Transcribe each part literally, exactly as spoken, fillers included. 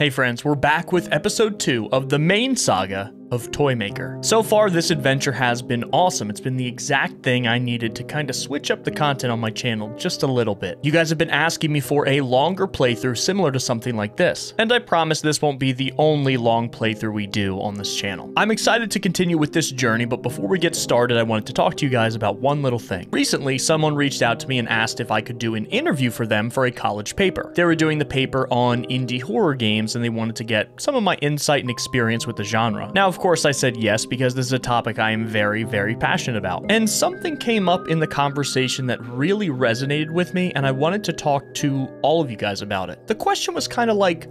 Hey friends, we're back with episode two of the main saga of Toymaker. So far, this adventure has been awesome. It's been the exact thing I needed to kind of switch up the content on my channel just a little bit. You guys have been asking me for a longer playthrough similar to something like this, and I promise this won't be the only long playthrough we do on this channel. I'm excited to continue with this journey, but before we get started, I wanted to talk to you guys about one little thing. Recently, someone reached out to me and asked if I could do an interview for them for a college paper. They were doing the paper on indie horror games, and they wanted to get some of my insight and experience with the genre. Now, of Of course I said yes, because this is a topic I am very, very passionate about. And something came up in the conversation that really resonated with me, and I wanted to talk to all of you guys about it. The question was kind of like,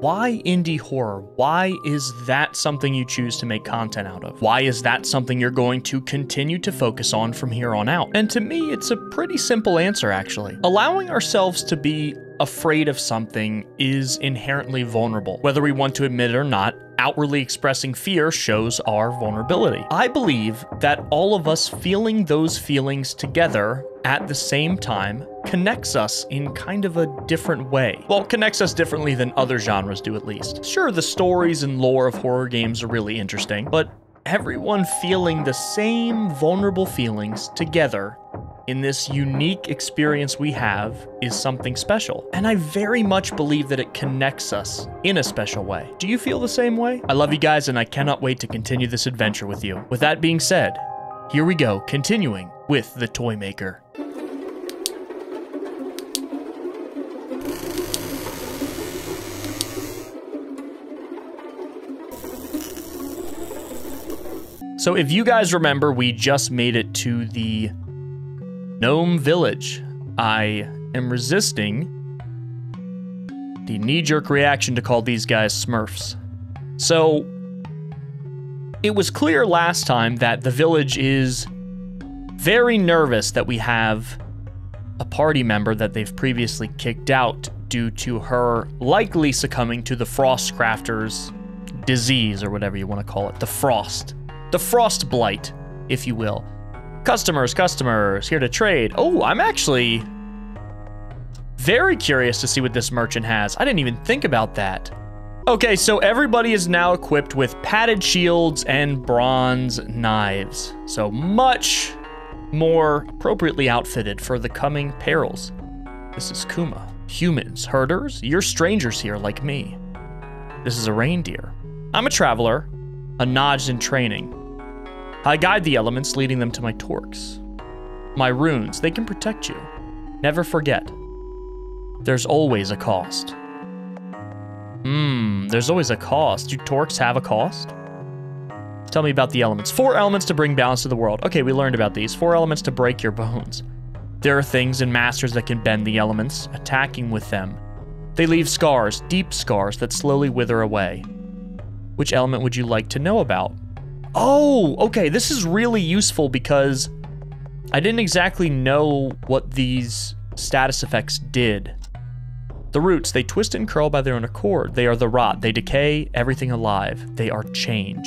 why indie horror? Why is that something you choose to make content out of? Why is that something you're going to continue to focus on from here on out? And to me, it's a pretty simple answer, actually. Allowing ourselves to be afraid of something is inherently vulnerable. Whether we want to admit it or not, outwardly expressing fear shows our vulnerability. I believe that all of us feeling those feelings together at the same time connects us in kind of a different way. Well, it connects us differently than other genres do, at least. Sure, the stories and lore of horror games are really interesting, but everyone feeling the same vulnerable feelings together in this unique experience we have is something special. And I very much believe that it connects us in a special way. Do you feel the same way? I love you guys, and I cannot wait to continue this adventure with you. With that being said, here we go, continuing with the Toymaker. So if you guys remember, we just made it to the Gnome Village. I am resisting the knee-jerk reaction to call these guys Smurfs. So, it was clear last time that the village is very nervous that we have a party member that they've previously kicked out due to her likely succumbing to the Frostcrafter's disease, or whatever you want to call it, the frost. The frost blight, if you will. Customers, customers, here to trade. Oh, I'm actually very curious to see what this merchant has. I didn't even think about that. Okay, so everybody is now equipped with padded shields and bronze knives. So much more appropriately outfitted for the coming perils. This is Kuma. Humans, herders, you're strangers here like me. This is a reindeer. I'm a traveler, a Nodge in training. I guide the elements, leading them to my torcs. My runes, they can protect you. Never forget. There's always a cost. Hmm, there's always a cost. Do torcs have a cost? Tell me about the elements. Four elements to bring balance to the world. Okay, we learned about these. Four elements to break your bones. There are things and masters that can bend the elements, attacking with them. They leave scars, deep scars that slowly wither away. Which element would you like to know about? Oh, okay, this is really useful because I didn't exactly know what these status effects did. The roots, they twist and curl by their own accord. They are the rot. They decay everything alive. They are change.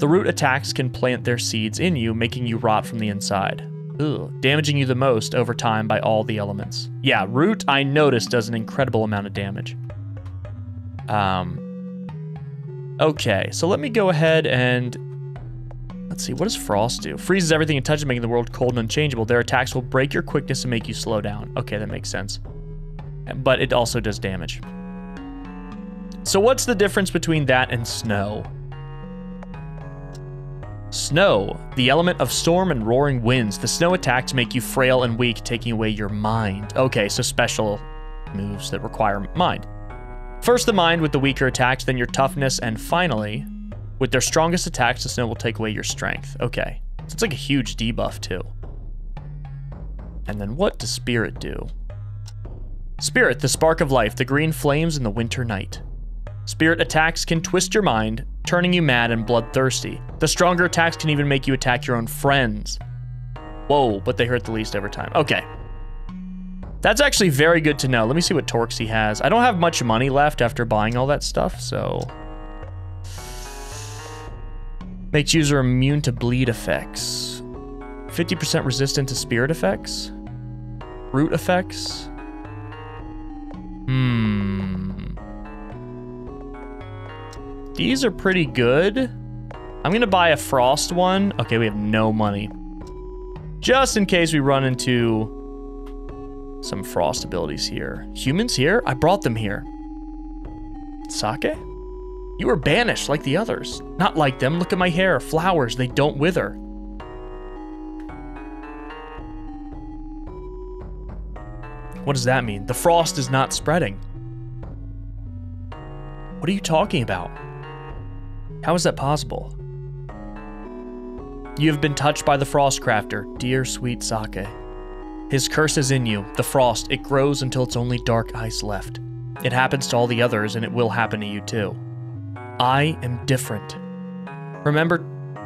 The root attacks can plant their seeds in you, making you rot from the inside. Ugh, damaging you the most over time by all the elements. Yeah, root, I noticed, does an incredible amount of damage. Um... Okay, so let me go ahead and... Let's see, what does frost do? Freezes everything in touch, making the world cold and unchangeable. Their attacks will break your quickness and make you slow down. Okay, that makes sense. But it also does damage. So what's the difference between that and snow? Snow, the element of storm and roaring winds. The snow attacks make you frail and weak, taking away your mind. Okay, so special moves that require mind. First the mind with the weaker attacks, then your toughness, and finally, with their strongest attacks, the snow will take away your strength. Okay, so it's like a huge debuff too. And then what does spirit do? Spirit, the spark of life, the green flames in the winter night. Spirit attacks can twist your mind, turning you mad and bloodthirsty. The stronger attacks can even make you attack your own friends. Whoa, but they hurt the least every time. Okay. That's actually very good to know. Let me see what torcs he has. I don't have much money left after buying all that stuff, so... Makes user immune to bleed effects. fifty percent resistant to spirit effects? Root effects? Hmm... These are pretty good. I'm gonna buy a frost one. Okay, we have no money. Just in case we run into some frost abilities here. Humans here? I brought them here. Sake? You were banished like the others. Not like them. Look at my hair. Flowers, they don't wither. What does that mean? The frost is not spreading. What are you talking about? How is that possible? You have been touched by the Frostcrafter, dear sweet Sake. His curse is in you, the frost. It grows until it's only dark ice left. It happens to all the others, and it will happen to you too. I am different. Remember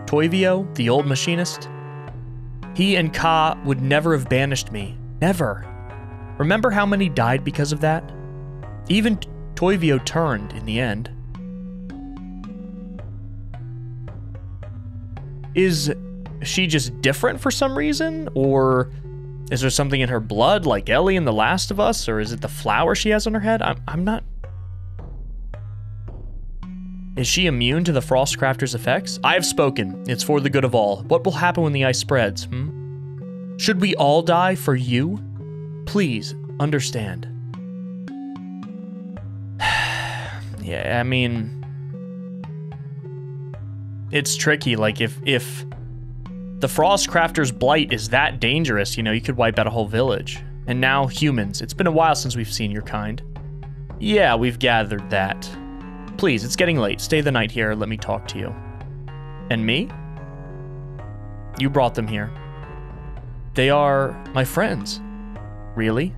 Toivio, the old machinist? He and Ka would never have banished me. Never. Remember how many died because of that? Even Toivio turned in the end. Is she just different for some reason? Or is there something in her blood like Ellie in The Last of Us? Or is it the flower she has on her head? I'm, I'm not... Is she immune to the Frostcrafter's effects? I have spoken. It's for the good of all. What will happen when the ice spreads, hmm? Should we all die for you? Please, understand. Yeah, I mean... It's tricky, like, if, if the Frostcrafter's blight is that dangerous, you know, you could wipe out a whole village. And now, humans. It's been a while since we've seen your kind. Yeah, we've gathered that. Please, it's getting late. Stay the night here, let me talk to you. And me? You brought them here. They are my friends. Really?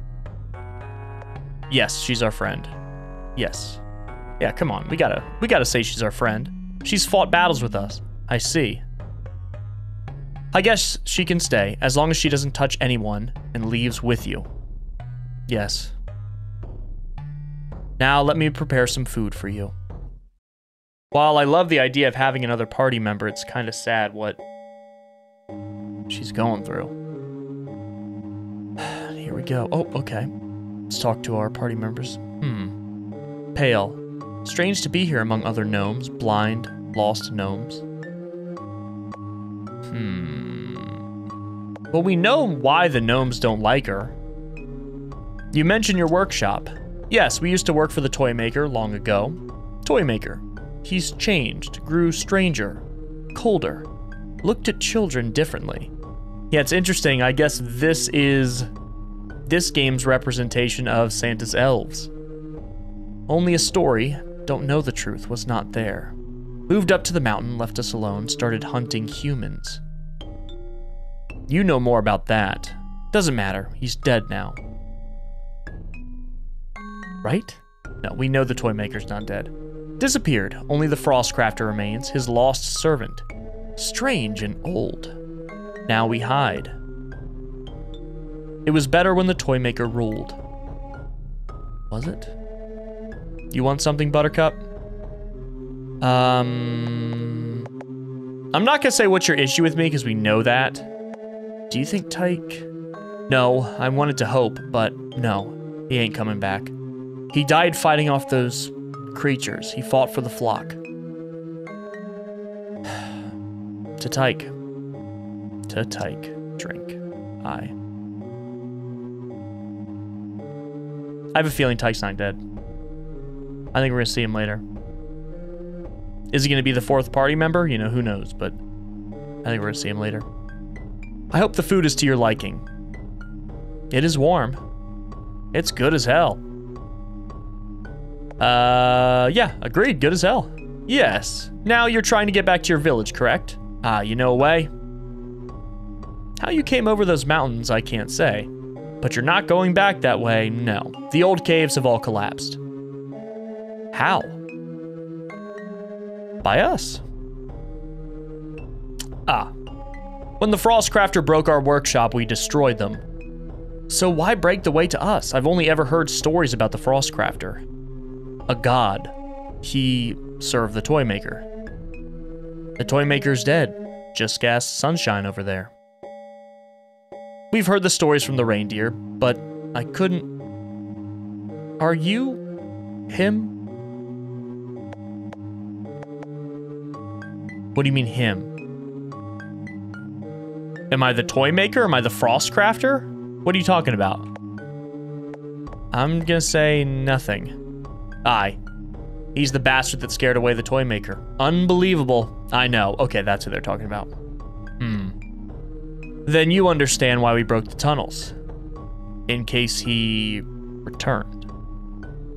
Yes, she's our friend. Yes. Yeah, come on, we gotta, we gotta say she's our friend. She's fought battles with us. I see. I guess she can stay, as long as she doesn't touch anyone and leaves with you. Yes. Now let me prepare some food for you. While I love the idea of having another party member, it's kind of sad what she's going through. Here we go. Oh, okay. Let's talk to our party members. Hmm. Pale. Strange to be here among other gnomes, blind, lost gnomes. Hmm. Well, we know why the gnomes don't like her. You mentioned your workshop. Yes, we used to work for the Toymaker long ago. Toymaker. He's changed, grew stranger, colder, looked at children differently. Yeah, it's interesting. I guess this is this game's representation of Santa's elves. Only a story. Don't know the truth, was not there. Moved up to the mountain, left us alone, started hunting humans. You know more about that. Doesn't matter, he's dead now. Right? No, we know the Toymaker's not dead. Disappeared, only the Frostcrafter remains, his lost servant. Strange and old. Now we hide. It was better when the Toymaker ruled. Was it? You want something, Buttercup? Um... I'm not gonna say what's your issue with me, because we know that. Do you think Tyke... No, I wanted to hope, but no. He ain't coming back. He died fighting off those creatures. He fought for the flock. To Tyke. To Tyke. Drink. I. I have a feeling Tyke's not dead. I think we're gonna see him later. Is he gonna be the fourth party member? You know, who knows, but I think we're gonna see him later. I hope the food is to your liking. It is warm. It's good as hell. Uh, yeah, agreed, good as hell. Yes, now you're trying to get back to your village, correct? Ah, you know a way? How you came over those mountains, I can't say. But you're not going back that way, no. The old caves have all collapsed. How? By us. Ah. When the Frostcrafter broke our workshop, we destroyed them. So why break the way to us? I've only ever heard stories about the Frostcrafter. A god. He served the Toymaker. The Toymaker's dead. Just cast sunshine over there. We've heard the stories from the reindeer, but I couldn't... Are you... him? What do you mean him? Am I the Toymaker? Am I the Frostcrafter? What are you talking about? I'm gonna say nothing. Aye. He's the bastard that scared away the Toymaker. Unbelievable. I know. Okay, that's who they're talking about. Hmm. Then you understand why we broke the tunnels. In case he returned.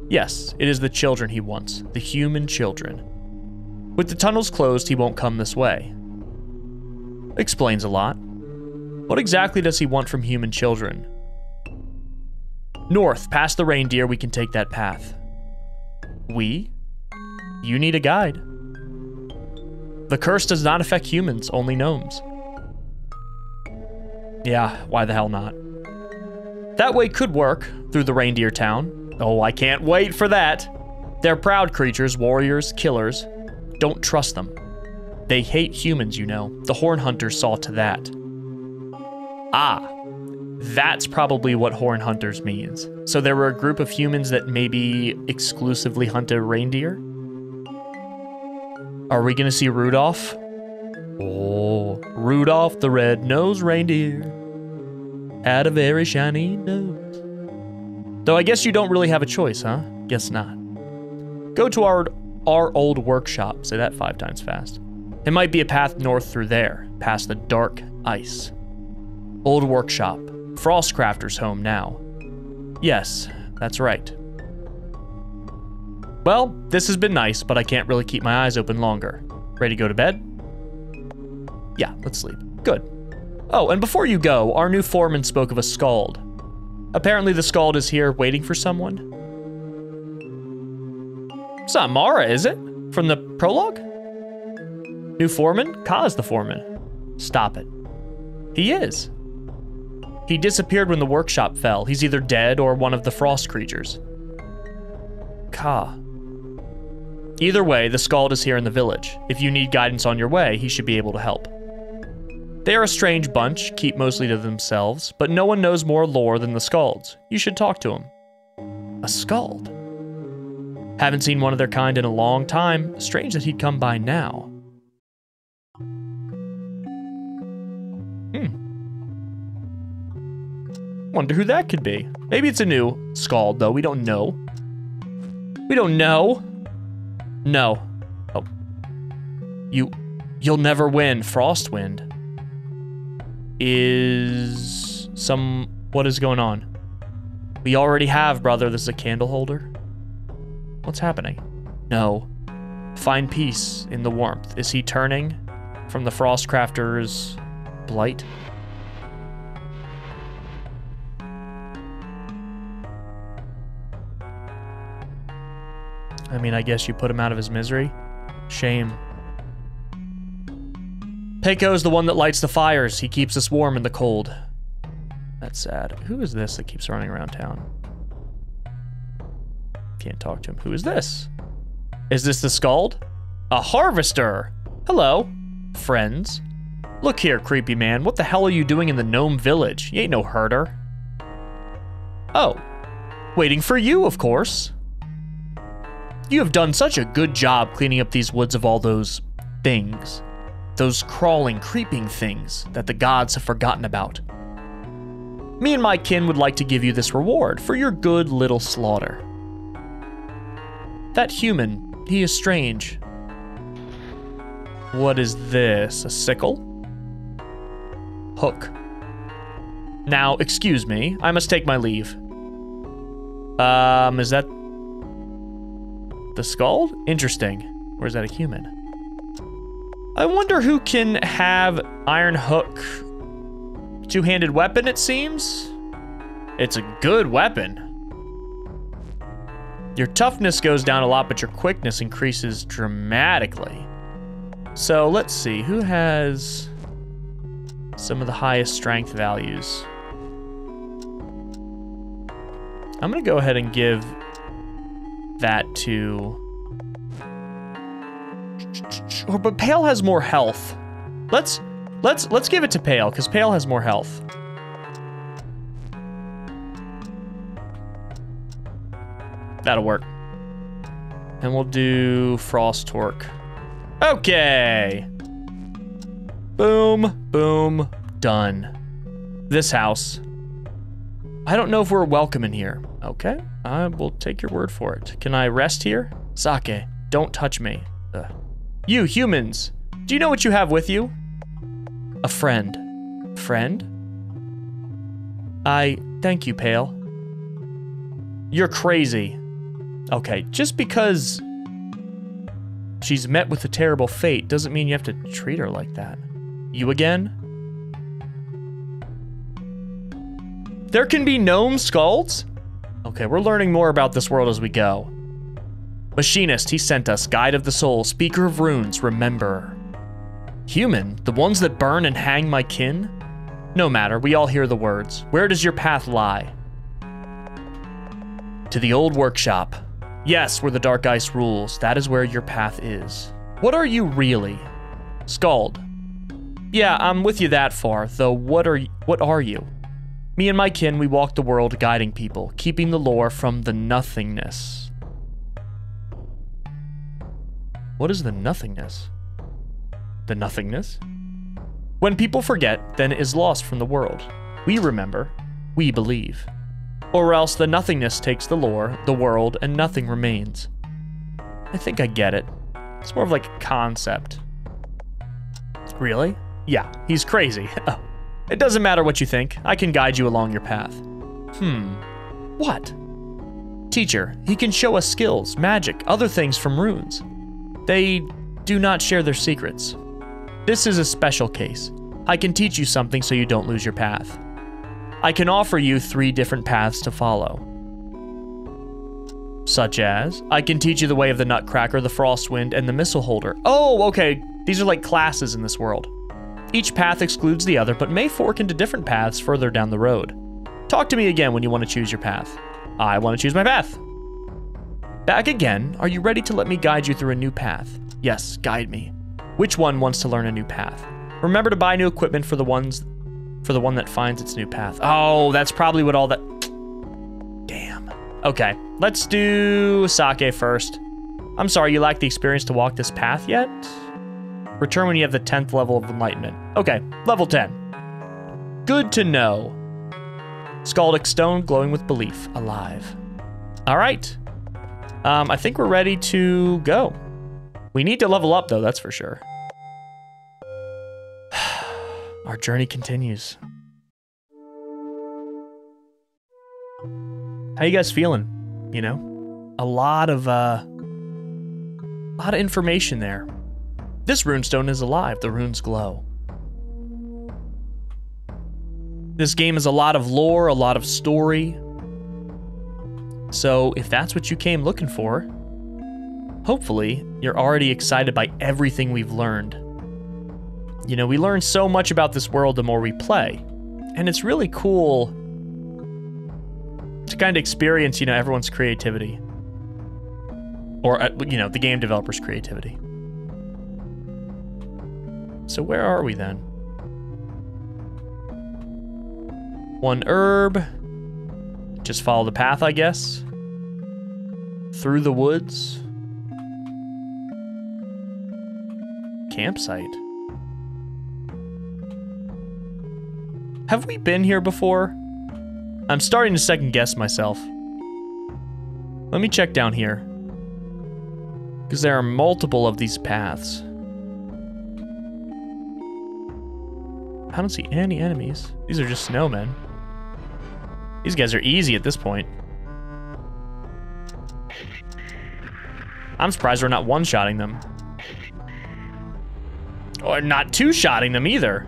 Yes, it is the children he wants. The human children. With the tunnels closed, he won't come this way. Explains a lot. What exactly does he want from human children? North, past the reindeer, we can take that path. We? You need a guide. The curse does not affect humans, only gnomes. Yeah, why the hell not? That way could work, through the reindeer town. Oh, I can't wait for that! They're proud creatures, warriors, killers. Don't trust them. They hate humans, you know. The Horn Hunters saw to that. Ah, that's probably what Horn Hunters means. So there were a group of humans that maybe exclusively hunted reindeer? Are we gonna see Rudolph? Oh, Rudolph the red-nosed reindeer had a very shiny nose. Though I guess you don't really have a choice, huh? Guess not. Go to our, our old workshop. Say that five times fast. It might be a path north through there, past the dark ice. Old workshop. Frostcrafter's home now. Yes, that's right. Well, this has been nice, but I can't really keep my eyes open longer. Ready to go to bed? Yeah, let's sleep. Good. Oh, and before you go, our new foreman spoke of a Skald. Apparently the Skald is here waiting for someone. It's not Mara, is it? From the prologue? New foreman? Ka's the foreman. Stop it. He is. He disappeared when the workshop fell. He's either dead or one of the frost creatures. Ka. Either way, the Skald is here in the village. If you need guidance on your way, he should be able to help. They are a strange bunch, keep mostly to themselves, but no one knows more lore than the Skalds. You should talk to him. A Skald? Haven't seen one of their kind in a long time. Strange that he'd come by now. Hmm. Wonder who that could be. Maybe it's a new Skald, though. We don't know. We don't know. No. Oh. You... You'll never win, Frostwind. Is... some... What is going on? We already have, brother. This is a candle holder. What's happening? No. Find peace in the warmth. Is he turning from the Frostcrafter's blight? I mean, I guess you put him out of his misery. Shame. Peiko's the one that lights the fires. He keeps us warm in the cold. That's sad. Who is this that keeps running around town? Can't talk to him. Who is this? Is this the Skald? A harvester! Hello, friends. Look here, creepy man. What the hell are you doing in the Gnome Village? You ain't no herder. Oh. Waiting for you, of course. You have done such a good job cleaning up these woods of all those things. Those crawling, creeping things that the gods have forgotten about. Me and my kin would like to give you this reward for your good little slaughter. That human, he is strange. What is this? A sickle? Hook. Now, excuse me. I must take my leave. Um, is that... the Skald? Interesting. Or is that a human? I wonder who can have Iron Hook. Two-handed weapon, it seems? It's a good weapon. Your toughness goes down a lot, but your quickness increases dramatically. So let's see, who has some of the highest strength values? I'm gonna go ahead and give that to... Oh, but Pale has more health. Let's let's let's give it to Pale, because Pale has more health. That'll work. And we'll do Frost Torc. Okay. Boom, boom, done. This house. I don't know if we're welcome in here. Okay, I will take your word for it. Can I rest here? Sake, don't touch me. Ugh. You humans, do you know what you have with you? A friend. Friend? I thank you, Pale. You're crazy. Okay, just because she's met with a terrible fate doesn't mean you have to treat her like that. You again? There can be gnome skalds? Okay, we're learning more about this world as we go. Machinist, he sent us. Guide of the soul, speaker of runes, remember. Human, the ones that burn and hang my kin? No matter, we all hear the words. Where does your path lie? To the old workshop. Yes, where the dark ice rules. That is where your path is. What are you really? Skald. Yeah, I'm with you that far, though what are, what are you? Me and my kin, we walk the world guiding people, keeping the lore from the nothingness. What is the nothingness? The nothingness? When people forget, then it is lost from the world. We remember, we believe. Or else the nothingness takes the lore, the world, and nothing remains. I think I get it. It's more of like a concept. Really? Yeah, he's crazy. Oh. It doesn't matter what you think. I can guide you along your path. Hmm. What? Teacher, he can show us skills, magic, other things from runes. They do not share their secrets. This is a special case. I can teach you something so you don't lose your path. I can offer you three different paths to follow. Such as, I can teach you the way of the Nutcracker, the Frostwind, and the Missile Holder. Oh, okay. These are like classes in this world. Each path excludes the other, but may fork into different paths further down the road. Talk to me again when you want to choose your path. I want to choose my path. Back again, are you ready to let me guide you through a new path? Yes, guide me. Which one wants to learn a new path? Remember to buy new equipment for the ones, for the one that finds its new path. Oh, that's probably what all that... Damn. Okay, let's do Sake first. I'm sorry, you lack the experience to walk this path yet? Return when you have the tenth level of enlightenment. Okay, level ten. Good to know. Skaldic stone glowing with belief, alive. All right. Um, I think we're ready to go. We need to level up though, that's for sure. Our journey continues. How you guys feeling? You know, a lot of, uh, a lot of information there. This runestone is alive, the runes glow. This game is a lot of lore, a lot of story. So if that's what you came looking for, hopefully you're already excited by everything we've learned. You know, we learn so much about this world the more we play. And it's really cool to kind of experience, you know, everyone's creativity. Or, you know, the game developer's creativity. So where are we then? One herb. Just follow the path, I guess. Through the woods. Campsite. Have we been here before? I'm starting to second guess myself. Let me check down here. Because there are multiple of these paths. I don't see any enemies. These are just snowmen. These guys are easy at this point. I'm surprised we're not one-shotting them. Or not two-shotting them either.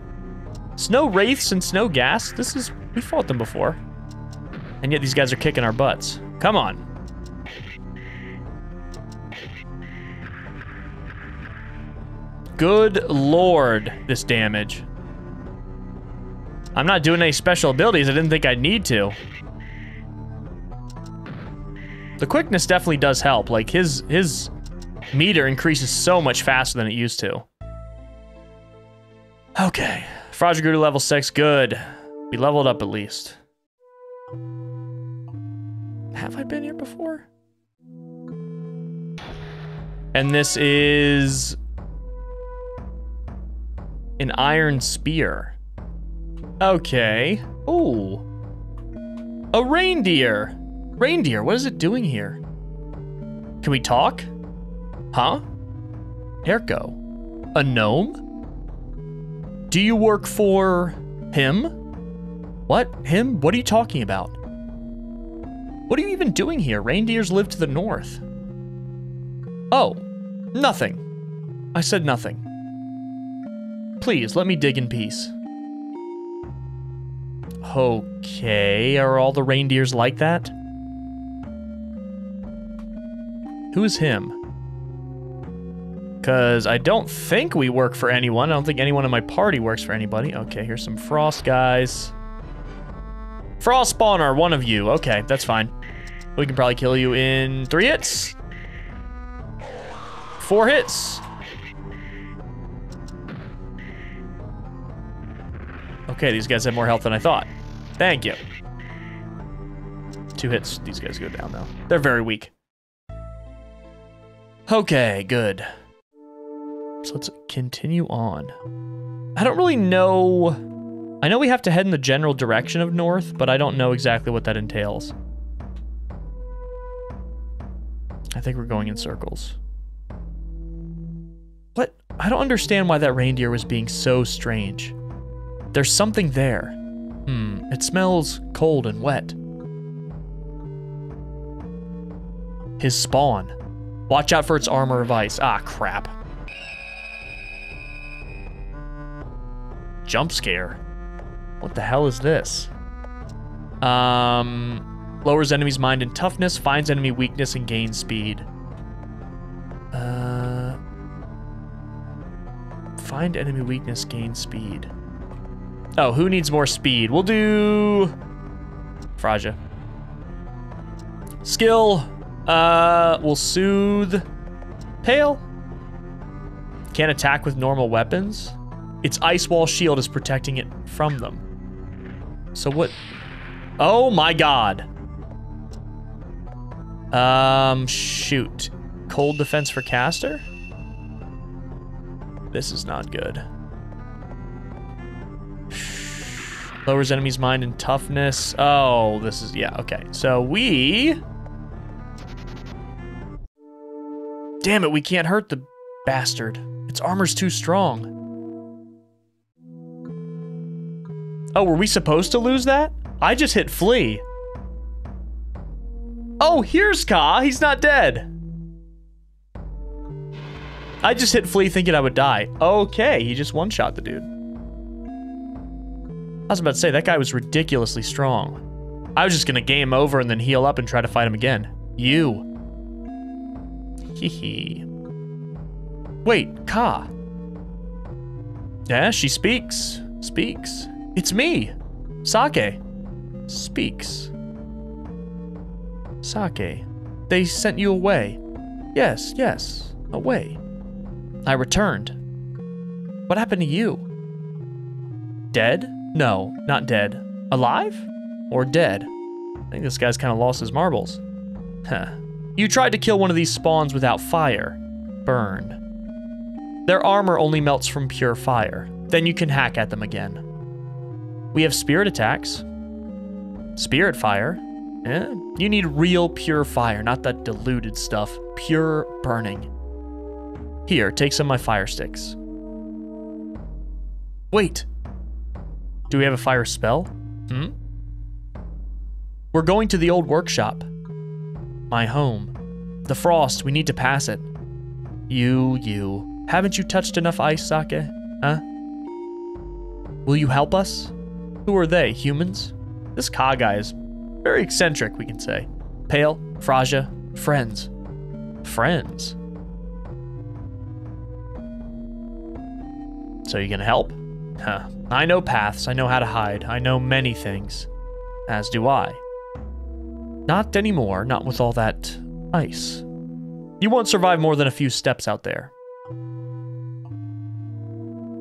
Snow wraiths and snow gas. This is, we fought them before. And yet these guys are kicking our butts. Come on. Good Lord, this damage. I'm not doing any special abilities. I didn't think I'd need to. The quickness definitely does help. Like his his meter increases so much faster than it used to. Okay. Frostwind to level six. Good. We leveled up at least. Have I been here before? And this is An iron spear. Okay. Ooh. A reindeer. Reindeer, what is it doing here? Can we talk? Huh? Erko. A gnome? Do you work for him? What? Him? What are you talking about? What are you even doing here? Reindeers live to the north. Oh, nothing. I said nothing. Please, let me dig in peace. Okay, are all the reindeers like that? Who is him? Because I don't think we work for anyone. I don't think anyone in my party works for anybody. Okay, here's some frost guys. Frost spawner, one of you. Okay, that's fine. We can probably kill you in three hits. Four hits. Okay, these guys have more health than I thought. Thank you. Two hits. These guys go down, though. They're very weak. Okay, good. So let's continue on. I don't really know... I know we have to head in the general direction of north, but I don't know exactly what that entails. I think we're going in circles. What? I don't understand why that reindeer was being so strange. There's something there. Hmm, it smells cold and wet. His spawn. Watch out for its armor of ice. Ah, crap. Jump scare. What the hell is this? Um, lowers enemy's mind and toughness, finds enemy weakness and gains speed. Uh, find enemy weakness, gain speed. Oh, who needs more speed? We'll do... Fraja. Skill. Uh, we'll soothe. Pale. Can't attack with normal weapons. Its ice wall shield is protecting it from them. So what? Oh my god. Um, shoot. Cold defense for caster? This is not good. Lowers enemy's mind and toughness. Oh, this is, yeah, okay. So we... Damn it, we can't hurt the bastard. Its armor's too strong. Oh, were we supposed to lose that? I just hit flee. Oh, here's Ka. He's not dead. I just hit flee thinking I would die. Okay, he just one-shot the dude. I was about to say, that guy was ridiculously strong. I was just gonna game over and then heal up and try to fight him again. You. Hehe. Wait, Ka. Yeah, she speaks. Speaks. It's me. Sake. Speaks. Sake. They sent you away. Yes, yes. Away. I returned. What happened to you? Dead? No, not dead. Alive? Or dead? I think this guy's kind of lost his marbles. Huh. You tried to kill one of these spawns without fire. Burn. Their armor only melts from pure fire. Then you can hack at them again. We have spirit attacks. Spirit fire? Eh? You need real pure fire, not that diluted stuff. Pure burning. Here, take some of my fire sticks. Wait. Do we have a fire spell? Hmm? We're going to the old workshop. My home. The frost, we need to pass it. You, you. Haven't you touched enough ice, Sake? Huh? Will you help us? Who are they, humans? This Ka guy is very eccentric, we can say. Pale, Fraja, friends. Friends? So you gonna help? Huh. I know paths, I know how to hide, I know many things. As do I. Not anymore, not with all that ice. You won't survive more than a few steps out there.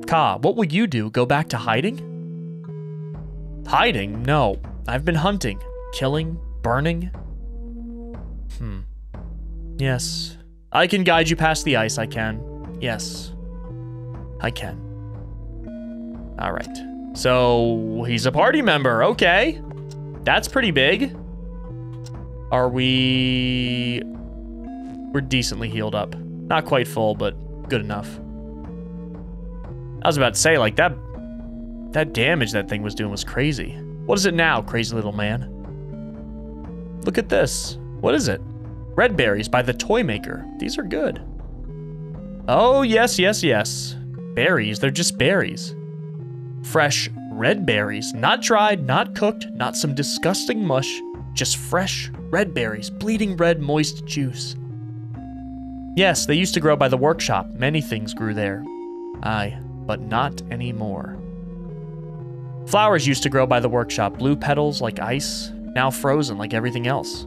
Ka, what would you do? Go back to hiding? Hiding? No. I've been hunting. Killing? Burning? Hmm. Yes. I can guide you past the ice, I can. Yes. I can. All right. So he's a party member. Okay. That's pretty big. Are we... We're decently healed up. Not quite full, but good enough. I was about to say, like, that... That damage that thing was doing was crazy. What is it now, crazy little man? Look at this. What is it? Red berries by the Toymaker. These are good. Oh, yes, yes, yes. Berries. They're just berries. Fresh red berries. Not dried, not cooked, not some disgusting mush. Just fresh red berries. Bleeding red, moist juice. Yes, they used to grow by the workshop. Many things grew there. Aye, but not anymore. Flowers used to grow by the workshop. Blue petals like ice. Now frozen like everything else.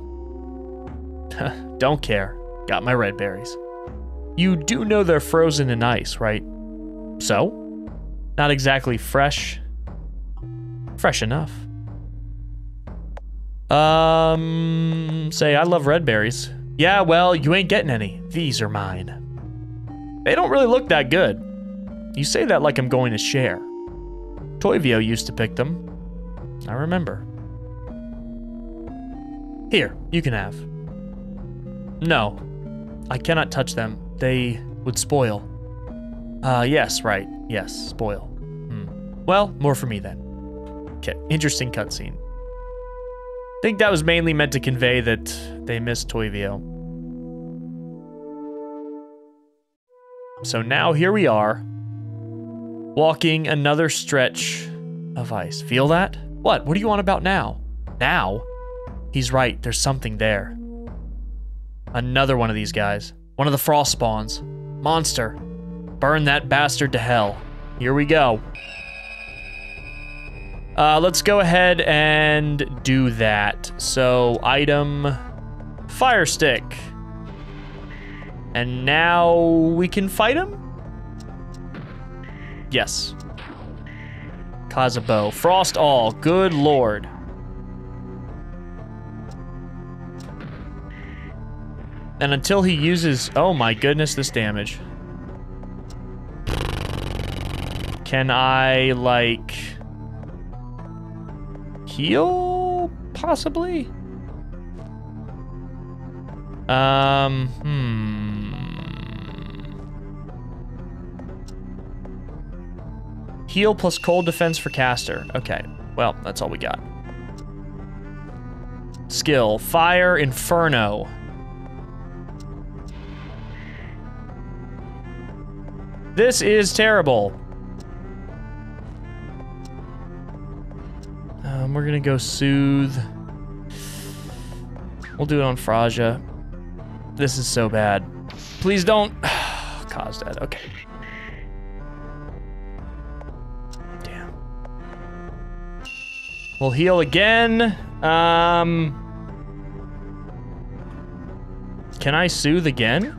Don't care. Got my red berries. You do know they're frozen in ice, right? So? Not exactly fresh. Fresh enough. Um, say, I love red berries. Yeah, well, you ain't getting any. These are mine. They don't really look that good. You say that like I'm going to share. Toivio used to pick them. I remember. Here, you can have. No, I cannot touch them. They would spoil. Uh, yes, right. Yes, spoil. Hmm. Well, more for me then. Okay, interesting cutscene. I think that was mainly meant to convey that they missed Toivio. So now here we are, walking another stretch of ice. Feel that? What? What are you on about now? Now? He's right. There's something there. Another one of these guys. One of the frost spawns. Monster. Burn that bastard to hell. Here we go. Uh, let's go ahead and do that. So, item... Fire stick. And now we can fight him? Yes. Cause a bow. Frost all. Good lord. And until he uses... Oh my goodness, this damage. Can I, like... heal? Possibly? Um, hmm... Heal plus cold defense for caster. Okay, well, that's all we got. Skill. Fire Inferno. This is terrible. Um, we're gonna go soothe. We'll do it on Fraja. This is so bad. Please don't cause that. Okay. Damn. We'll heal again. Um. Can I soothe again?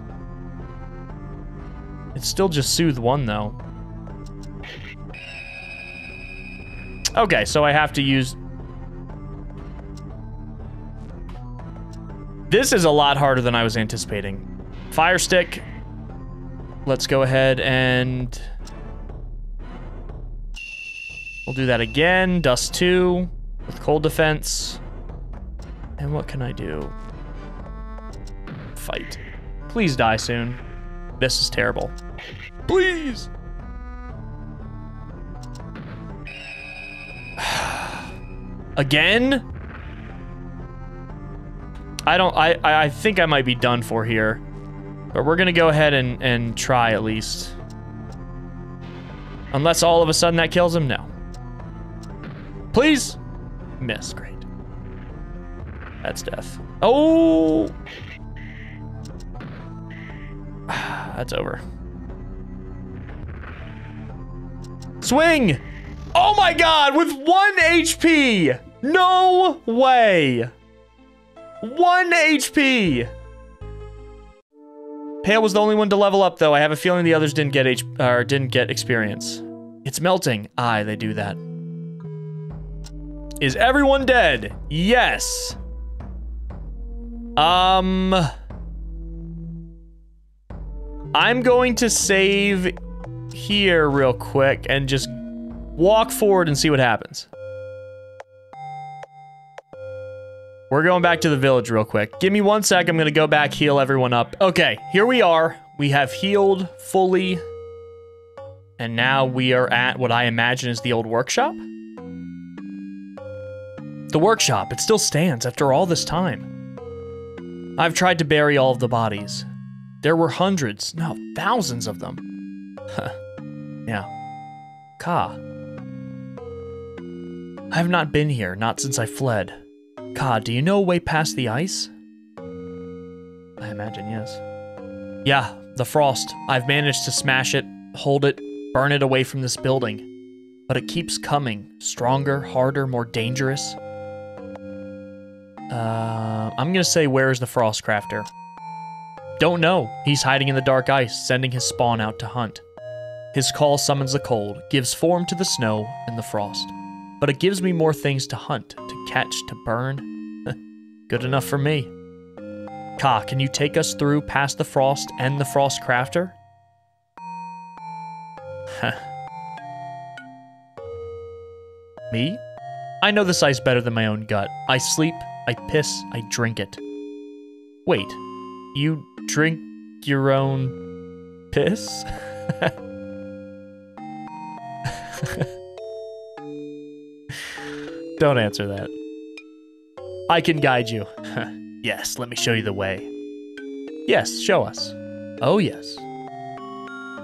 It's still just soothe one, though. Okay, so I have to use... This is a lot harder than I was anticipating. Fire stick. Let's go ahead and... We'll do that again. Dust two with cold defense. And what can I do? Fight. Please die soon. This is terrible. Please! Again? I don't, I, I think I might be done for here. But we're gonna go ahead and, and try at least. Unless all of a sudden that kills him? No. Please! Miss, great. That's death. Oh! That's over. Swing! Oh my god, with one H P! No way! One H P! Pale was the only one to level up, though. I have a feeling the others didn't get H or didn't get experience. It's melting. Aye, they do that. Is everyone dead? Yes. Um... I'm going to save here real quick and just walk forward and see what happens. We're going back to the village real quick. Give me one sec. I'm going to go back, heal everyone up. Okay, here we are. We have healed fully. And now we are at what I imagine is the old workshop. The workshop. It still stands after all this time. I've tried to bury all of the bodies. There were hundreds, no, thousands of them. Huh. Yeah. Ka. I have not been here, not since I fled. Ka, do you know a way past the ice? I imagine, yes. Yeah, the frost. I've managed to smash it, hold it, burn it away from this building. But it keeps coming. Stronger, harder, more dangerous. Uh, I'm gonna say, where is the Frostcrafter? Don't know. He's hiding in the dark ice, sending his spawn out to hunt. His call summons the cold, gives form to the snow and the frost. But it gives me more things to hunt, to catch, to burn. Good enough for me. Ka, can you take us through past the frost and the Frostcrafter? Me? I know this ice better than my own gut. I sleep, I piss, I drink it. Wait, you drink your own piss? Don't answer that. I can guide you. Yes, let me show you the way. Yes, show us. Oh, yes.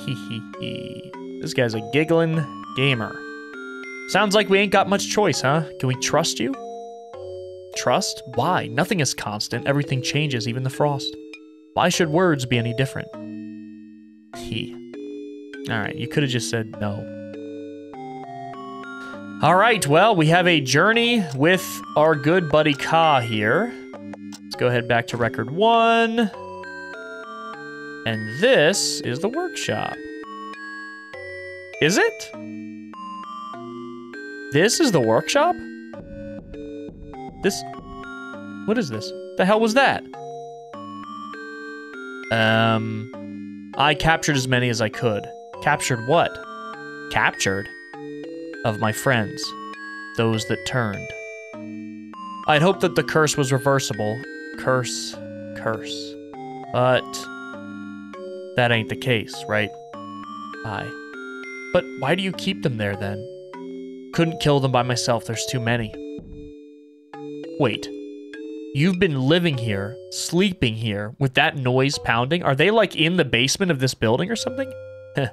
Hee hee hee. This guy's a giggling gamer. Sounds like we ain't got much choice, huh? Can we trust you? Trust? Why? Nothing is constant. Everything changes, even the frost. Why should words be any different? Hee. Alright, you could have just said no. Alright, well, we have a journey with our good buddy Ka here. Let's go ahead back to record one. And this is the workshop. Is it? This is the workshop? This... What is this? The hell was that? Um... I captured as many as I could. Captured what? Captured? Of my friends, those that turned. I'd hoped that the curse was reversible. Curse, curse. But that ain't the case, right? Aye. But why do you keep them there then? Couldn't kill them by myself, there's too many. Wait, you've been living here, sleeping here, with that noise pounding? Are they like in the basement of this building or something? Heh,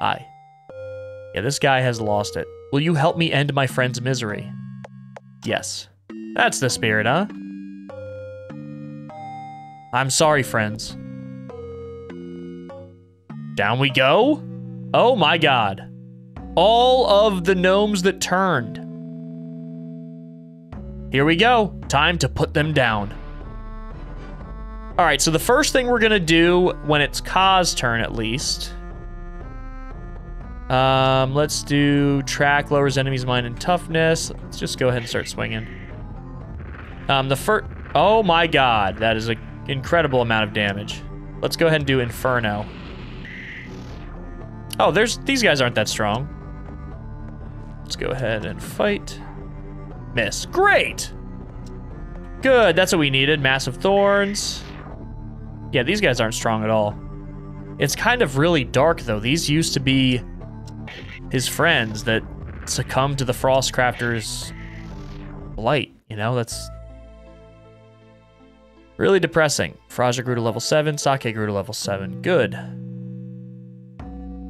aye. Yeah, this guy has lost it. Will you help me end my friend's misery? Yes. That's the spirit, huh? I'm sorry, friends. Down we go? Oh my god. All of the gnomes that turned. Here we go. Time to put them down. Alright, so the first thing we're gonna do, when it's Ka's turn at least... Um, let's do track, lowers enemy's mind and toughness. Let's just go ahead and start swinging. Um, the first... Oh my god, that is an incredible amount of damage. Let's go ahead and do Inferno. Oh, there's... These guys aren't that strong. Let's go ahead and fight. Miss. Great! Good, that's what we needed. Massive Thorns. Yeah, these guys aren't strong at all. It's kind of really dark, though. These used to be... his friends that succumbed to the Frostcrafter's blight, you know? That's really depressing. Fraja grew to level seven, Sake grew to level seven. Good.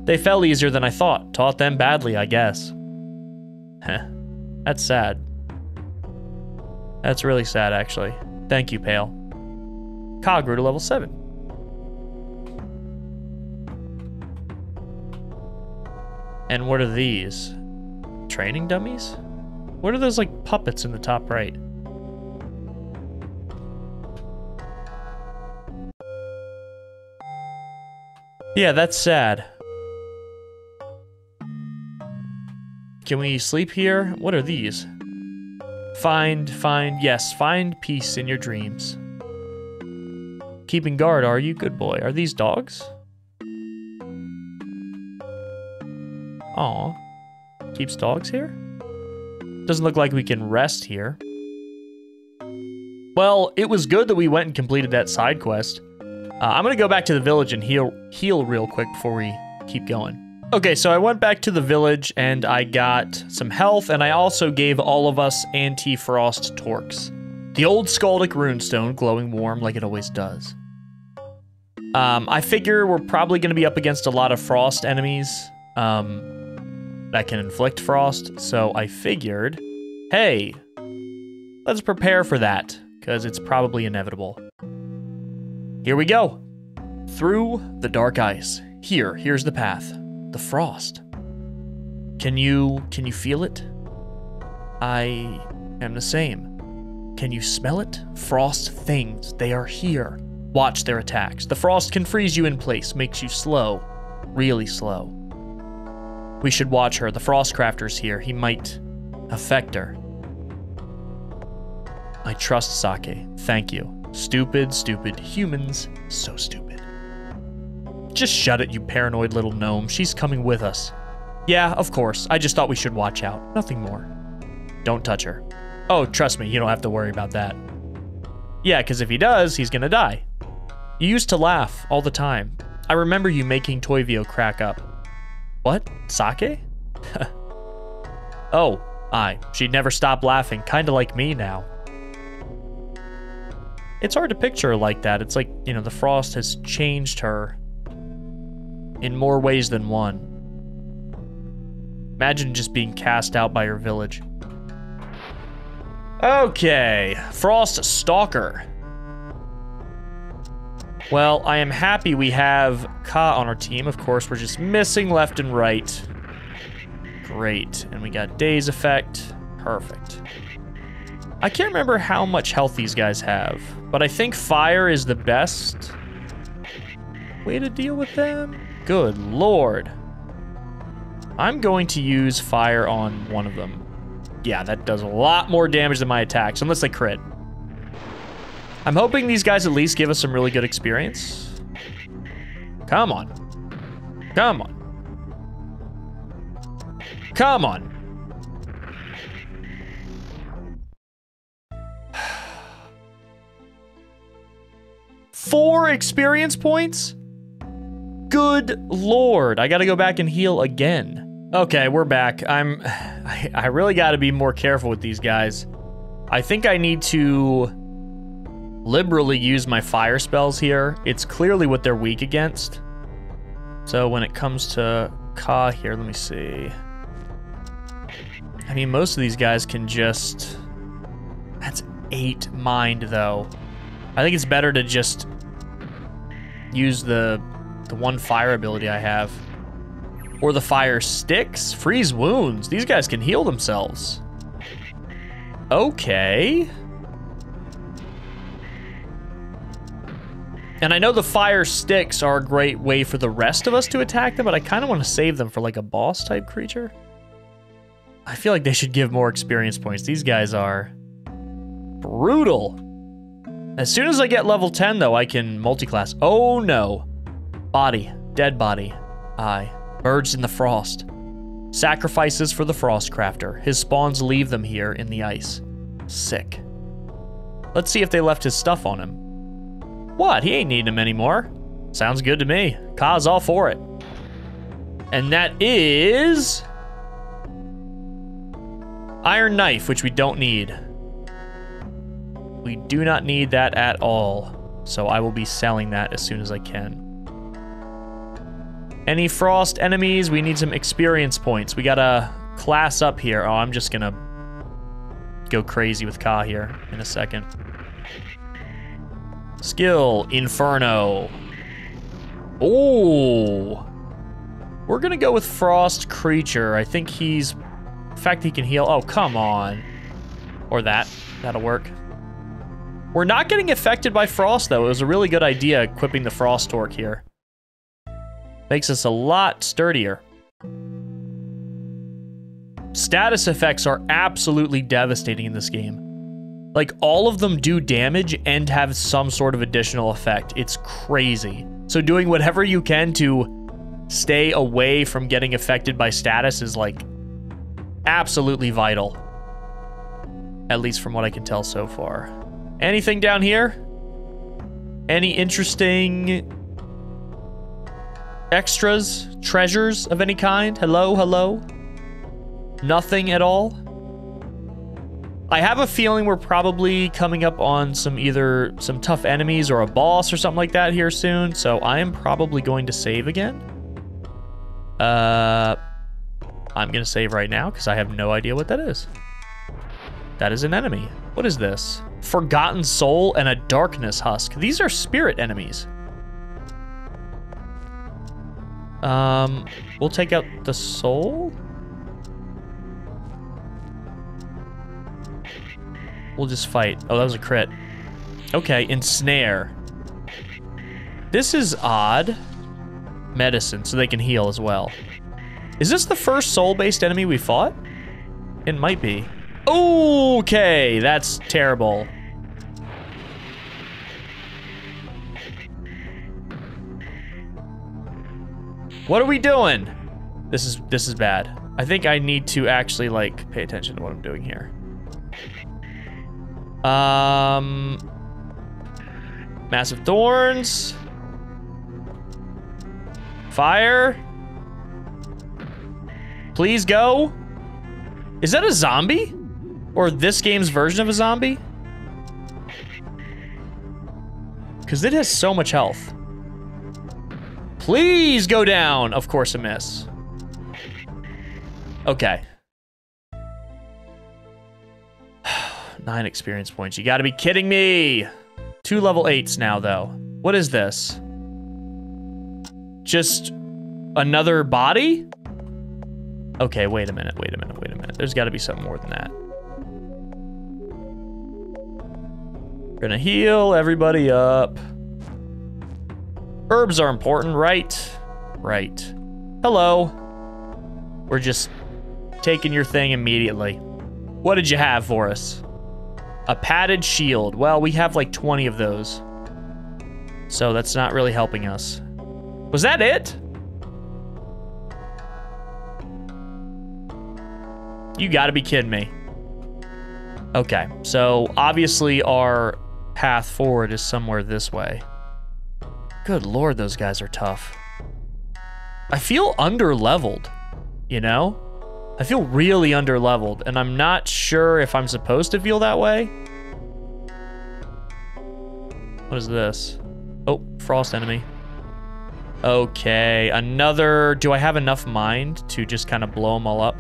They fell easier than I thought. Taught them badly, I guess. Heh. That's sad. That's really sad, actually. Thank you, Pale. Ka grew to level seven. And what are these? Training dummies? What are those, like, puppets in the top right? Yeah, that's sad. Can we sleep here? What are these? Find, find, yes, find peace in your dreams. Keeping guard, are you? Good boy. Are these dogs? Aw. keeps dogs here? Doesn't look like we can rest here. Well, it was good that we went and completed that side quest. Uh, I'm gonna go back to the village and heal, heal real quick before we keep going. Okay, so I went back to the village and I got some health, and I also gave all of us anti-frost torcs. The old Skaldic runestone, glowing warm like it always does. Um, I figure we're probably going to be up against a lot of frost enemies um, that can inflict frost, so I figured, hey, let's prepare for that, because it's probably inevitable. Here we go. Through the dark ice. Here, here's the path. The frost. Can you, can you feel it? I am the same. Can you smell it? Frost things, they are here. Watch their attacks. The frost can freeze you in place, makes you slow, really slow. We should watch her. The Frostcrafter's here. He might affect her. I trust Sake. Thank you. Stupid, stupid humans. So stupid. Just shut it, you paranoid little gnome. She's coming with us. Yeah, of course. I just thought we should watch out. Nothing more. Don't touch her. Oh, trust me, you don't have to worry about that. Yeah, because if he does, he's gonna die. You used to laugh all the time. I remember you making Toivio crack up. What? Sake? Oh, aye. She'd never stop laughing, kinda like me now. It's hard to picture her like that. It's like, you know, the frost has changed her in more ways than one. Imagine just being cast out by her village. Okay, Frost Stalker. Well, I am happy we have Ka on our team. Of course, we're just missing left and right. Great, and we got Daze Effect. Perfect. I can't remember how much health these guys have, but I think fire is the best way to deal with them. Good lord. I'm going to use fire on one of them. Yeah, that does a lot more damage than my attacks, unless they crit. I'm hoping these guys at least give us some really good experience. Come on. Come on. Come on. Four experience points? Good lord. I gotta go back and heal again. Okay, we're back. I'm, I, I really gotta be more careful with these guys. I think I need to liberally use my fire spells here. It's clearly what they're weak against. So when it comes to Ka here, let me see. I mean, most of these guys can just, that's eight mind though. I think it's better to just use the, the one fire ability I have. Or the fire sticks, freeze wounds. These guys can heal themselves. Okay. And I know the fire sticks are a great way for the rest of us to attack them, but I kind of want to save them for like a boss type creature. I feel like they should give more experience points. These guys are brutal. As soon as I get level ten though, I can multiclass. Oh no. Body, dead body, aye. Merged in the frost. Sacrifices for the Frostcrafter. His spawns leave them here in the ice. Sick. Let's see if they left his stuff on him. What? He ain't needing him anymore. Sounds good to me. Ka's all for it. And that is... Iron Knife, which we don't need. We do not need that at all. So I will be selling that as soon as I can. Any frost enemies? We need some experience points. We gotta class up here. Oh, I'm just gonna go crazy with Ka here in a second. Skill, Inferno. Oh, we're gonna go with Frost Creature. I think he's, in fact, he can heal. Oh, come on. Or that, that'll work. We're not getting affected by frost though. It was a really good idea equipping the Frost Torque here. Makes us a lot sturdier. Status effects are absolutely devastating in this game. Like, all of them do damage and have some sort of additional effect. It's crazy. So doing whatever you can to stay away from getting affected by status is, like, absolutely vital. At least from what I can tell so far. Anything down here? Any interesting extras, treasures of any kind? Hello, hello? Nothing at all? I have a feeling we're probably coming up on some either some tough enemies or a boss or something like that here soon, so I am probably going to save again. Uh, I'm gonna save right now because I have no idea what that is. That is an enemy. What is this? Forgotten Soul and a Darkness Husk. These are spirit enemies. Um, we'll take out the soul. We'll just fight. Oh, that was a crit. Okay, ensnare. This is odd. Medicine, so they can heal as well. Is this the first soul-based enemy we fought? It might be. Okay, that's terrible. What are we doing? This is this is bad. I think I need to actually like pay attention to what I'm doing here. Um, massive thorns. Fire. Please go. Is that a zombie? Or this game's version of a zombie? Because it has so much health. Please go down. Of course, a miss. Okay. Nine experience points. You gotta be kidding me. Two level eights now, though. What is this? Just another body? Okay, wait a minute, wait a minute, wait a minute. There's got to be something more than that. We're gonna heal everybody up. Herbs are important, right? Right. Hello. We're just taking your thing immediately. What did you have for us? A padded shield. Well, we have like twenty of those. So that's not really helping us. Was that it? You gotta be kidding me. Okay, so obviously our path forward is somewhere this way. Good lord, those guys are tough. I feel under-leveled, you know? I feel really under-leveled, and I'm not sure if I'm supposed to feel that way. What is this? Oh, frost enemy. Okay, another... Do I have enough mind to just kind of blow them all up?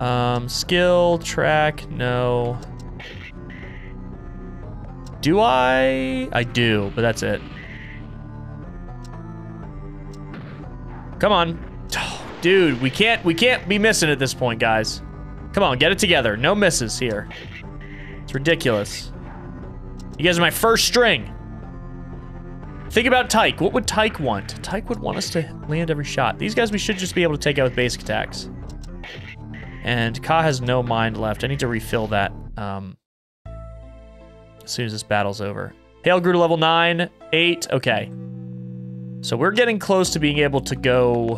Um, skill, track, no. Do I? I do, but that's it. Come on. Dude, we can't, we can't be missing at this point, guys. Come on, get it together. No misses here. It's ridiculous. You guys are my first string. Think about Tyke. What would Tyke want? Tyke would want us to land every shot. These guys we should just be able to take out with basic attacks. And Ka has no mind left. I need to refill that um, as soon as this battle's over. Pale grew to level nine, eight. Okay. So we're getting close to being able to go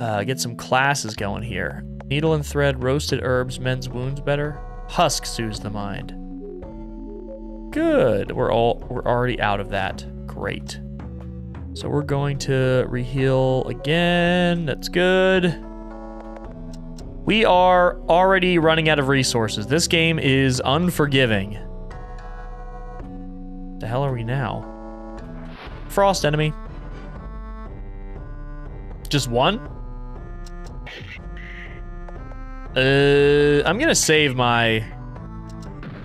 uh, get some classes going here. Needle and thread, roasted herbs, mends wounds better. Husk soothes the mind. Good. We're all we're already out of that. Great. So we're going to reheal again. That's good. We are already running out of resources. This game is unforgiving. The hell are we now? Frost enemy. Just one? Uh, I'm gonna save my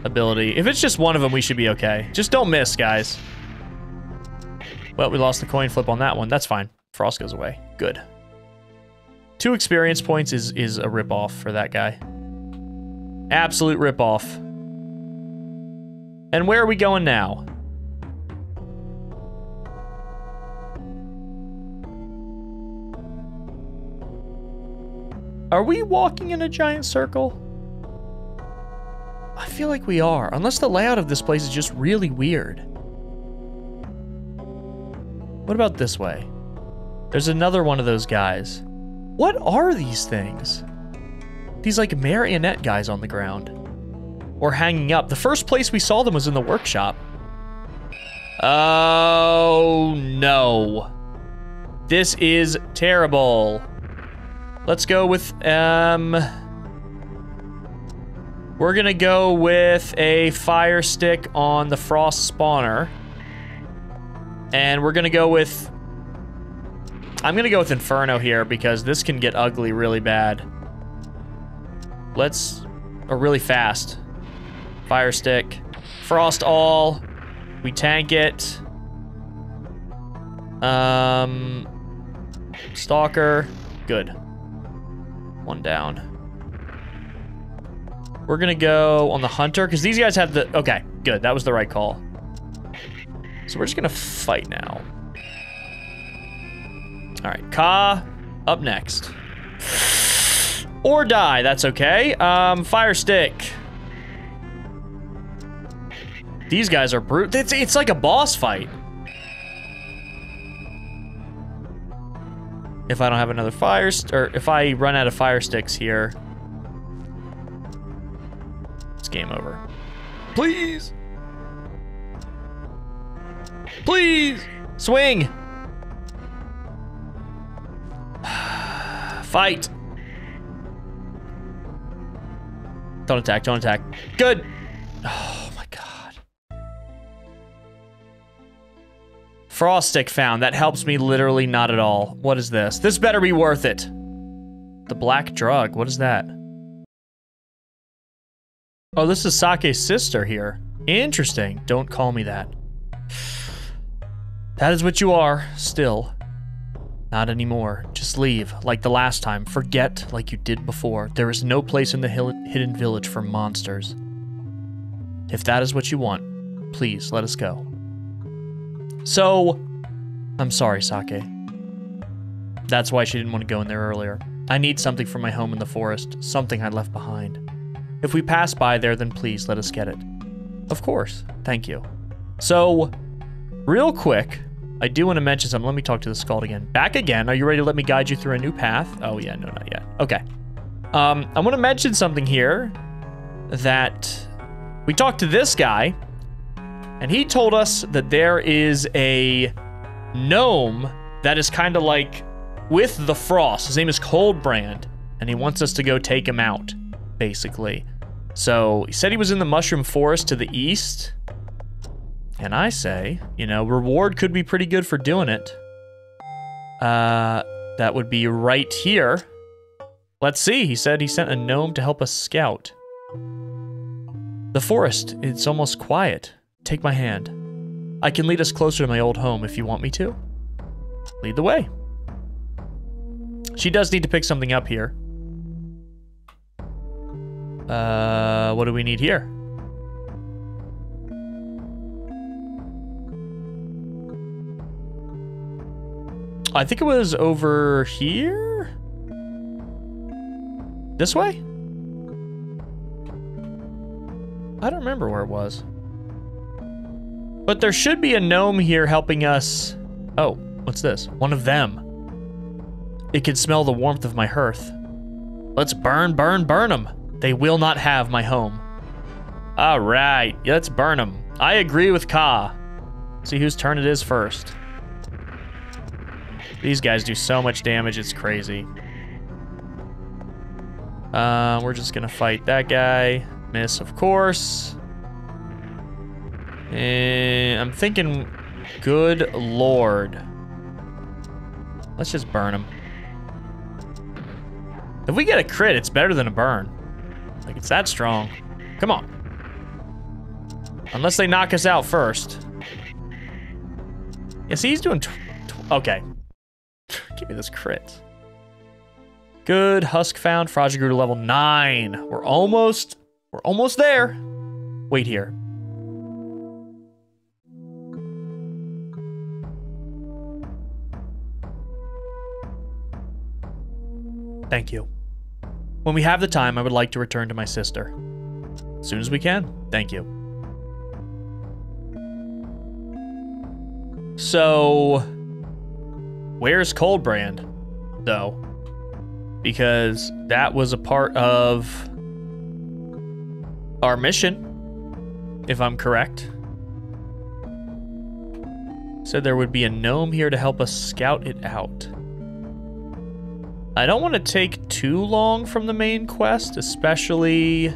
ability. If it's just one of them, we should be okay. Just don't miss, guys. Well, we lost the coin flip on that one. That's fine. Frost goes away. Good. Two experience points is, is a ripoff for that guy. Absolute ripoff. And where are we going now? Are we walking in a giant circle? I feel like we are, unless the layout of this place is just really weird. What about this way? There's another one of those guys. What are these things? These like marionette guys on the ground. Or hanging up. The first place we saw them was in the workshop. Oh no. This is terrible. Let's go with, um... we're gonna go with a fire stick on the frost spawner. And we're gonna go with... I'm gonna go with Inferno here because this can get ugly really bad. Let's... or really fast. Fire stick. Frost all. We tank it. Um... Stalker. Good. One down. We're gonna go on the hunter, because these guys have the... okay, good, that was the right call. So we're just gonna fight now. All right, Ka, up next. Or die, that's okay. Um, fire stick. These guys are brute. It's, it's like a boss fight. If I don't have another fire, or if I run out of fire sticks here, it's game over. Please! Please! Swing! Fight! Don't attack, don't attack. Good! Oh my god. Frost stick found. That helps me literally not at all. What is this? This better be worth it. The black drug. What is that? Oh, this is Sake's sister here. Interesting. Don't call me that. That is what you are, still. Not anymore. Just leave, like the last time. Forget, like you did before. There is no place in the hidden village for monsters. If that is what you want, please, let us go. So, I'm sorry, Sake. That's why she didn't want to go in there earlier. I need something from my home in the forest, something I left behind. If we pass by there, then please let us get it. Of course. Thank you. So, real quick, I do want to mention something. Let me talk to the Skald again. Back again. Are you ready to let me guide you through a new path? Oh, yeah. No, not yet. Okay. Um, I want to mention something here that we talked to this guy, and he told us that there is a gnome that is kind of like with the frost. His name is Coldbrand, and he wants us to go take him out. Basically. So, he said he was in the mushroom forest to the east. And I say, you know, reward could be pretty good for doing it. Uh, that would be right here. Let's see. He said he sent a gnome to help us scout. The forest, it's almost quiet. Take my hand. I can lead us closer to my old home if you want me to. Lead the way. She does need to pick something up here. Uh, what do we need here? I think it was over here? This way? I don't remember where it was. But there should be a gnome here helping us... oh, what's this? One of them. It can smell the warmth of my hearth. Let's burn, burn, burn them. They will not have my home. All right, let's burn them. I agree with Ka. See whose turn it is first. These guys do so much damage, it's crazy. Uh, we're just gonna fight that guy. Miss, of course. And I'm thinking, good lord. Let's just burn him. If we get a crit, it's better than a burn. Like, it's that strong. Come on. Unless they knock us out first. Yeah, see, he's doing... Tw tw okay. Give me this crit. Good. Husk found. Froggy grew to level nine. We're almost... we're almost there. Wait here. Thank you. When we have the time, I would like to return to my sister. As soon as we can. Thank you. So... where's Coldbrand, though? because that was a part of our mission, if I'm correct. Said there would be a gnome here to help us scout it out. I don't want to take too long from the main quest, especially...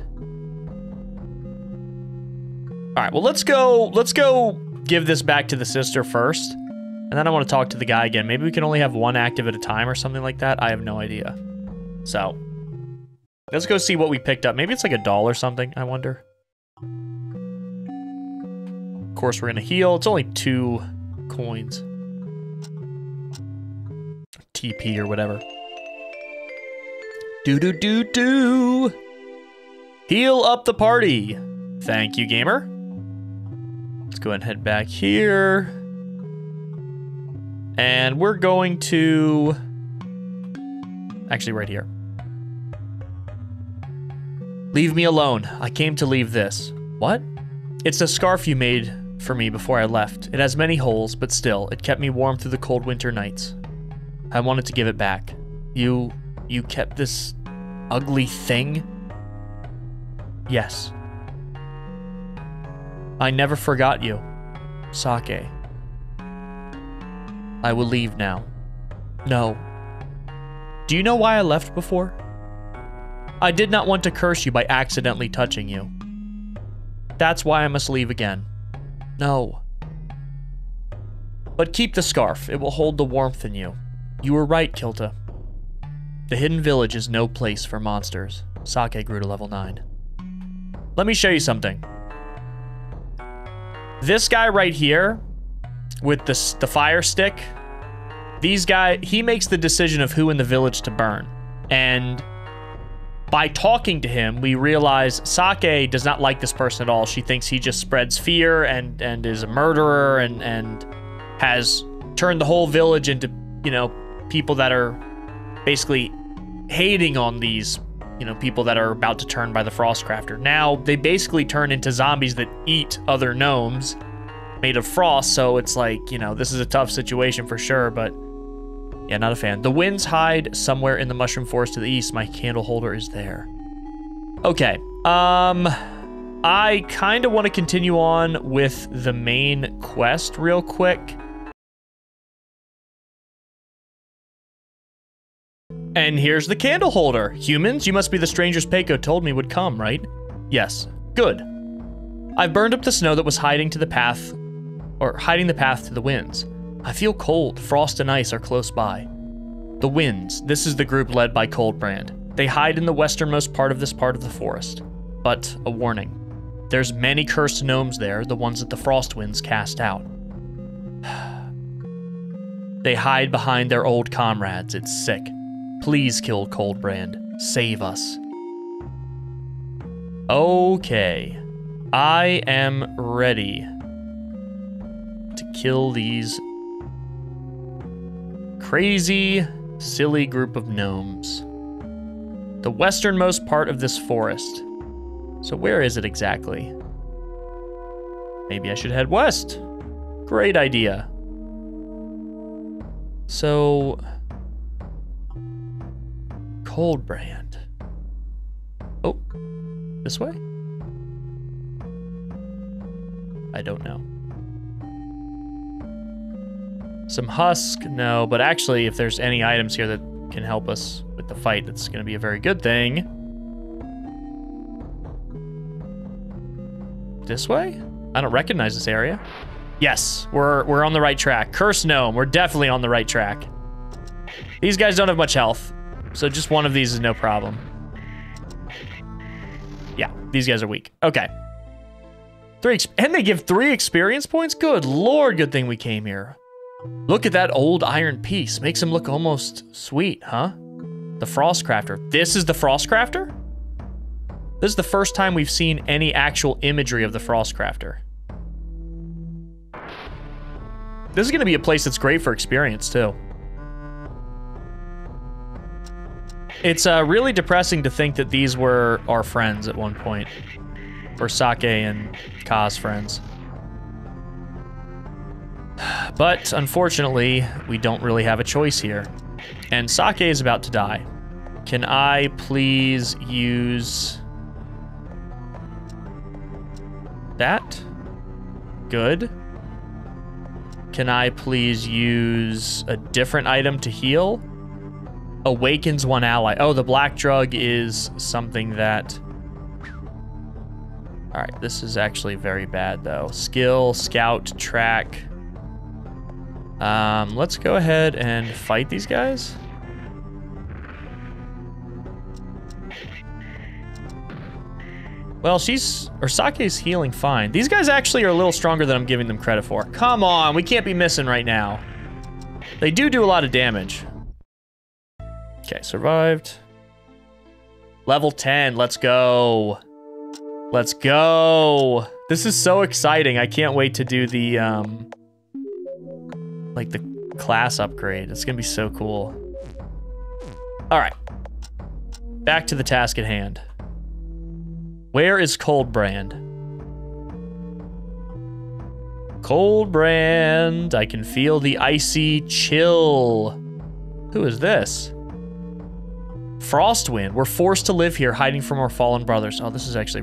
Alright, well let's go, let's go give this back to the sister first. And then I want to talk to the guy again. Maybe we can only have one active at a time or something like that. I have no idea. So, let's go see what we picked up. Maybe it's like a doll or something, I wonder. Of course, we're going to heal. It's only two coins. T P or whatever. Do-do-do-do! Heal up the party! Thank you, gamer. Let's go ahead and head back here. And we're going to... Actually, right here. Leave me alone. I came to leave this. What? It's a scarf you made for me before I left. It has many holes, but still, it kept me warm through the cold winter nights. I wanted to give it back. You... you kept this... ugly thing? Yes. I never forgot you, Sake. I will leave now. No. Do you know why I left before? I did not want to curse you by accidentally touching you. That's why I must leave again. No. But keep the scarf. It will hold the warmth in you. You were right, Kilta. The hidden village is no place for monsters. Sake grew to level nine. Let me show you something. This guy right here... with the, the fire stick, these guy he makes the decision of who in the village to burn. And by talking to him, we realize Sake does not like this person at all. She thinks he just spreads fear and, and is a murderer and, and has turned the whole village into, you know, people that are basically hating on these, you know, people that are about to turn by the Frostcrafter. Now, they basically turn into zombies that eat other gnomes made of frost, so it's like, you know, this is a tough situation for sure, but yeah, not a fan. The winds hide somewhere in the mushroom forest to the east. My candle holder is there. Okay, um, I kind of want to continue on with the main quest real quick. And here's the candle holder. Humans, you must be the strangers Peiko told me would come, right? Yes. Good. I've burned up the snow that was hiding to the path or hiding the path to the winds. I feel cold. Frost and ice are close by. The winds. This is the group led by Coldbrand. They hide in the westernmost part of this part of the forest. But a warning. There's many cursed gnomes there, the ones that the Frostwinds cast out. They hide behind their old comrades. It's sick. Please kill Coldbrand. Save us. Okay. I am ready to kill these crazy, silly group of gnomes. The westernmost part of this forest. So where is it exactly? Maybe I should head west. Great idea. So... Coldbrand. Oh, this way? I don't know. Some husk, no, but actually if there's any items here that can help us with the fight, that's gonna be a very good thing. This way? I don't recognize this area. Yes, we're we're on the right track. Curse gnome, we're definitely on the right track. These guys don't have much health, so just one of these is no problem. Yeah, these guys are weak. Okay. Three and they give three experience points? Good lord, good thing we came here. Look at that old iron piece. Makes him look almost sweet, huh? The Frostcrafter. This is the Frostcrafter? This is the first time we've seen any actual imagery of the Frostcrafter. This is going to be a place that's great for experience, too. It's uh, really depressing to think that these were our friends at one point. Or Sake and Ka's friends. But, unfortunately, we don't really have a choice here. And Sake is about to die. Can I please use that? Good. Can I please use a different item to heal? Awakens one ally. Oh, the black drug is something that... All right, this is actually very bad though. Skill, scout, track. Um, let's go ahead and fight these guys. Well, she's, or Sake's healing fine. These guys actually are a little stronger than I'm giving them credit for. Come on, we can't be missing right now. They do do a lot of damage. Okay, survived. Level ten, let's go. Let's go. This is so exciting. I can't wait to do the, um, like the class upgrade. It's gonna be so cool. All right, back to the task at hand. Where is Coldbrand? Coldbrand, I can feel the icy chill. Who is this? Frostwind, we're forced to live here, hiding from our fallen brothers. Oh, this is actually...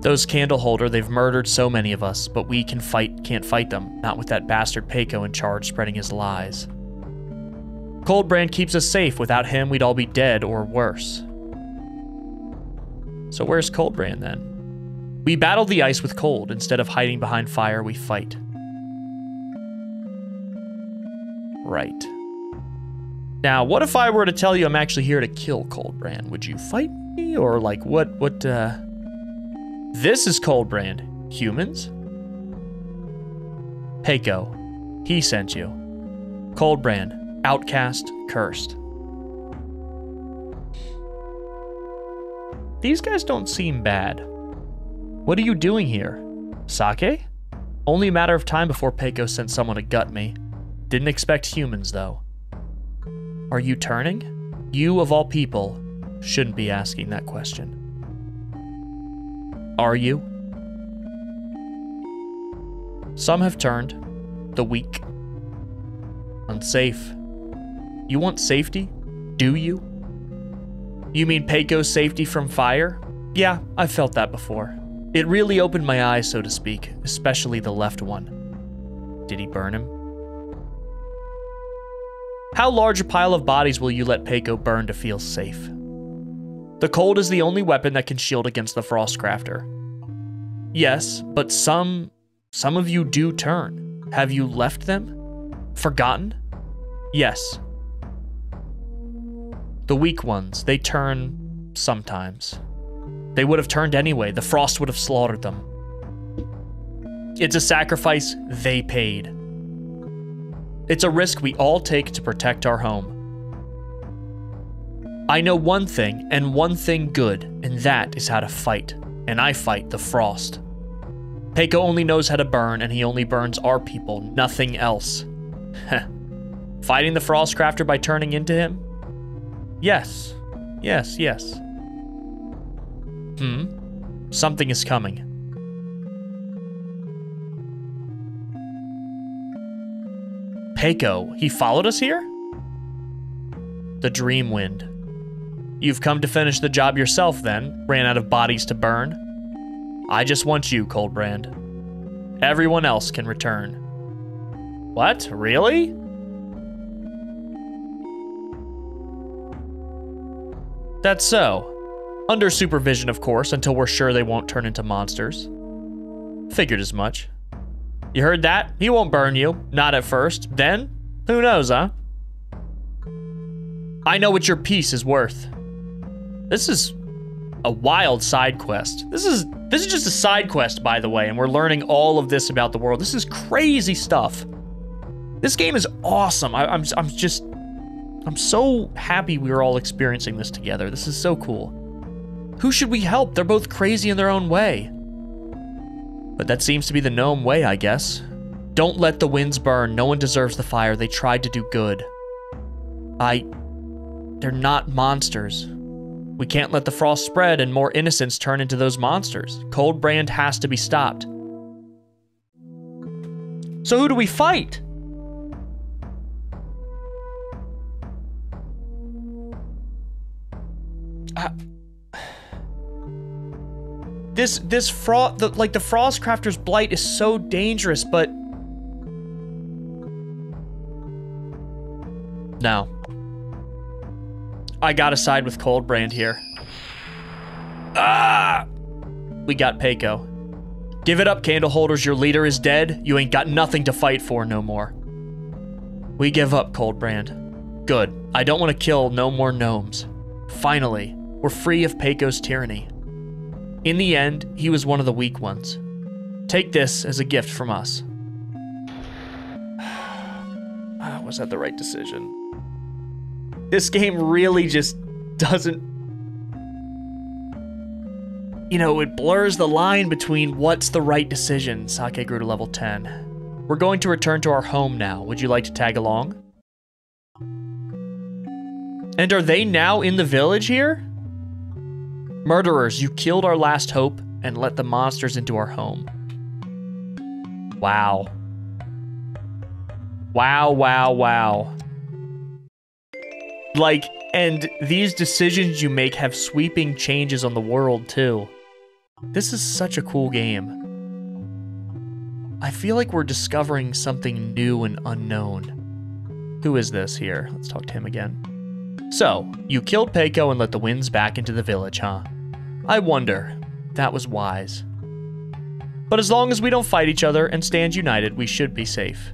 Those candle holder, they've murdered so many of us, but we can fight, can't fight them. Not with that bastard Peiko in charge, spreading his lies. Coldbrand keeps us safe. Without him, we'd all be dead or worse. So where's Coldbrand then? We battled the ice with cold. Instead of hiding behind fire, we fight. Right. Now, what if I were to tell you I'm actually here to kill Coldbrand? Would you fight me? Or like, what, what, uh... This is Coldbrand. Humans? Peiko. He sent you. Coldbrand. Outcast. Cursed. These guys don't seem bad. What are you doing here? Sake? Only a matter of time before Peiko sent someone to gut me. Didn't expect humans, though. Are you turning? You, of all people, shouldn't be asking that question. Are you? Some have turned. The weak. Unsafe. You want safety? Do you? You mean Peiko's safety from fire? Yeah, I've felt that before. It really opened my eyes, so to speak, especially the left one. Did he burn him? How large a pile of bodies will you let Peiko burn to feel safe? The cold is the only weapon that can shield against the Frostcrafter. Yes, but some... some of you do turn. Have you left them? Forgotten? Yes. The weak ones, they turn sometimes. They would have turned anyway. The frost would have slaughtered them. It's a sacrifice they paid. It's a risk we all take to protect our home. I know one thing, and one thing good, and that is how to fight. And I fight the frost. Peiko only knows how to burn, and he only burns our people, nothing else. Heh. Fighting the Frostcrafter by turning into him? Yes, yes, yes. Hmm, something is coming. Peiko, he followed us here? The Dreamwind. You've come to finish the job yourself then, ran out of bodies to burn. I just want you, Coldbrand. Everyone else can return. What, really? That's so. Under supervision, of course, until we're sure they won't turn into monsters. Figured as much. You heard that? He won't burn you. Not at first. Then? Who knows, huh? I know what your piece is worth. This is a wild side quest. This is this is just a side quest, by the way, and we're learning all of this about the world. This is crazy stuff. This game is awesome. I, I'm, I'm just... I'm so happy we were all experiencing this together. This is so cool. Who should we help? They're both crazy in their own way. But that seems to be the gnome way, I guess. Don't let the winds burn. No one deserves the fire. They tried to do good. I... They're not monsters. We can't let the frost spread and more innocents turn into those monsters. Coldbrand has to be stopped. So who do we fight? this this frost, the, like the Frostcrafter's blight is so dangerous, but no. I gotta side with Coldbrand here. Ah! We got Peiko. Give it up, candle holders. Your leader is dead. You ain't got nothing to fight for no more. We give up, Coldbrand. Good. I don't want to kill no more gnomes. Finally, we're free of Peiko's tyranny. In the end, he was one of the weak ones. Take this as a gift from us. Was that the right decision? This game really just doesn't... You know, it blurs the line between what's the right decision. Sake grew to level ten. We're going to return to our home now. Would you like to tag along? And are they now in the village here? Murderers, you killed our last hope and let the monsters into our home. Wow. Wow, wow, wow. Like, and these decisions you make have sweeping changes on the world, too. This is such a cool game. I feel like we're discovering something new and unknown. Who is this here? Let's talk to him again. So, you killed Peiko and let the winds back into the village, huh? I wonder. That was wise. But as long as we don't fight each other and stand united, we should be safe.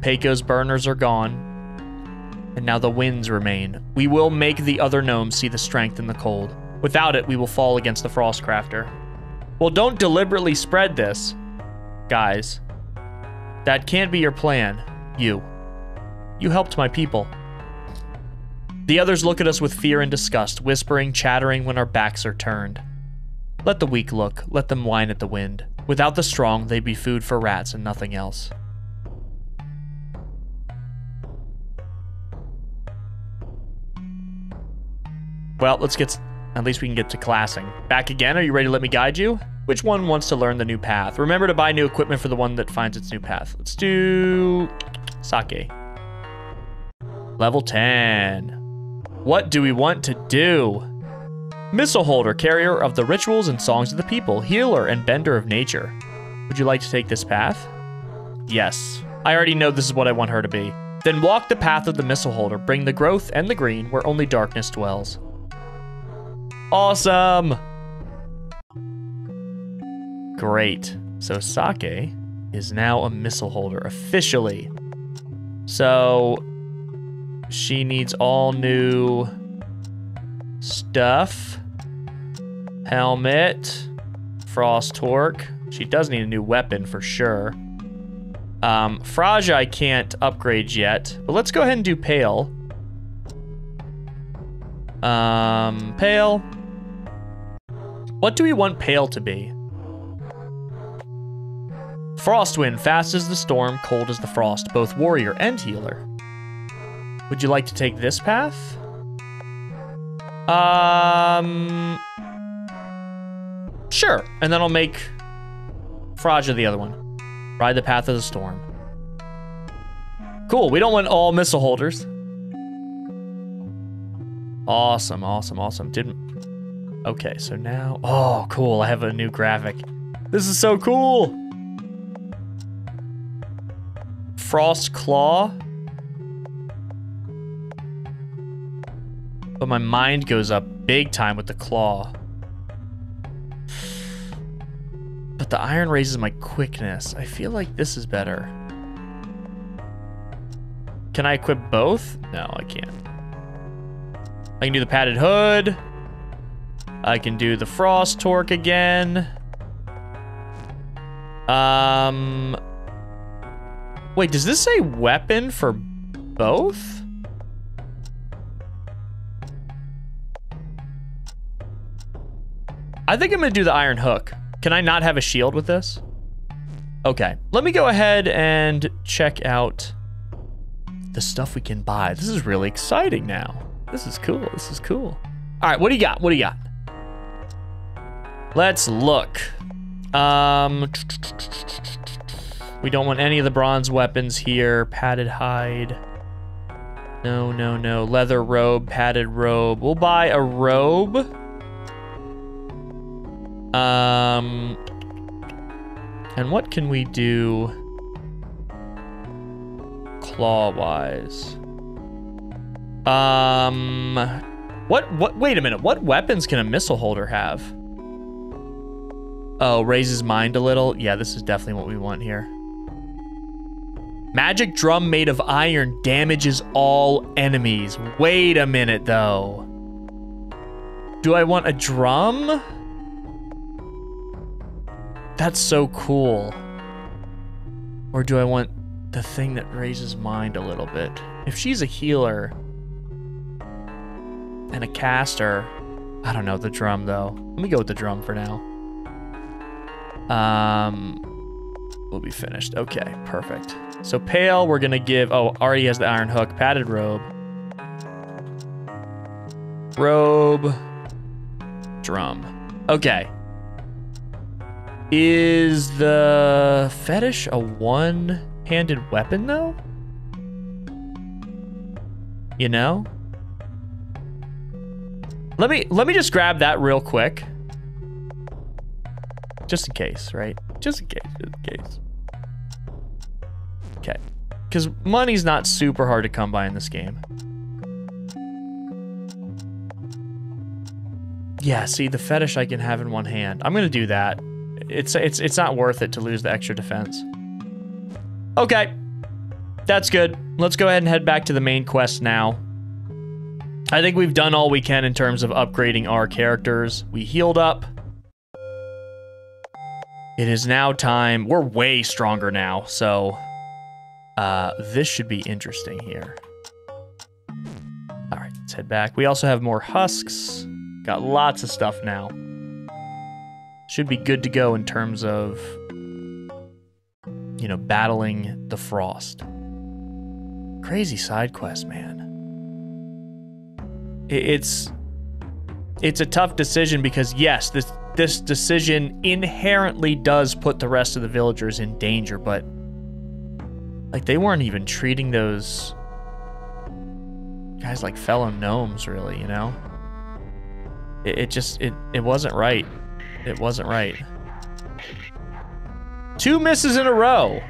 Peiko's burners are gone, and now the winds remain. We will make the other gnomes see the strength in the cold. Without it, we will fall against the Frostcrafter. Well, don't deliberately spread this, guys. That can't be your plan. You. You helped my people. The others look at us with fear and disgust, whispering, chattering when our backs are turned. Let the weak look. Let them whine at the wind. Without the strong, they'd be food for rats and nothing else. Well, let's get... At least we can get to classing. Back again. Are you ready to let me guide you? Which one wants to learn the new path? Remember to buy new equipment for the one that finds its new path. Let's do... Sake. Level ten. What do we want to do? Missile Holder, carrier of the rituals and songs of the people, healer and bender of nature. Would you like to take this path? Yes. I already know this is what I want her to be. Then walk the path of the Missile Holder. Bring the growth and the green where only darkness dwells. Awesome! Great. So Sake is now a Missile Holder, officially. So she needs all new stuff. Helmet, Frost Torc. She does need a new weapon for sure. Um, Fraja I can't upgrade yet, but let's go ahead and do Pale. Um, Pale. What do we want Pale to be? Frostwind, fast as the storm, cold as the frost, both warrior and healer. Would you like to take this path? Um... Sure, and then I'll make Fraja the other one. Ride the path of the storm. Cool, we don't want all missile holders. Awesome, awesome, awesome. Didn't... Okay, so now... Oh, cool, I have a new graphic. This is so cool! Frost Claw. But my mind goes up big time with the claw. But the iron raises my quickness. I feel like this is better. Can I equip both? No, I can't. I can do the padded hood. I can do the Frost Torque again. Um... Wait, does this say weapon for both? I think I'm gonna do the iron hook. Can I not have a shield with this? Okay, let me go ahead and check out the stuff we can buy. This is really exciting now. This is cool, this is cool. All right, what do you got, what do you got? Let's look. Um... We don't want any of the bronze weapons here. Padded hide. No, no, no. Leather robe, padded robe. We'll buy a robe. Um, and what can we do claw-wise? Um, what, what, wait a minute. What weapons can a missile holder have? Oh, raises mind a little. Yeah, this is definitely what we want here. Magic drum made of iron damages all enemies. Wait a minute, though. Do I want a drum? That's so cool. Or do I want the thing that raises mind a little bit? If she's a healer and a caster, I don't know, the drum, though. Let me go with the drum for now. Um, we'll be finished. Okay, perfect. So Pale, we're gonna give, oh, already has the iron hook, padded robe. Robe, drum. Okay. Is the fetish a one-handed weapon though? You know? Let me, let me just grab that real quick. Just in case, right? Just in case, just in case. Okay. Because money's not super hard to come by in this game. Yeah, see, the fetish I can have in one hand. I'm going to do that. It's, it's, it's not worth it to lose the extra defense. Okay. That's good. Let's go ahead and head back to the main quest now. I think we've done all we can in terms of upgrading our characters. We healed up. It is now time. We're way stronger now, so uh, this should be interesting here. All right, let's head back. We also have more husks. Got lots of stuff now. Should be good to go in terms of, you know, battling the frost. Crazy side quest, man. It's it's a tough decision because yes, this. This decision inherently does put the rest of the villagers in danger, but like they weren't even treating those guys like fellow gnomes, really, you know? It, it just, it, it wasn't right. It wasn't right. Two misses in a row.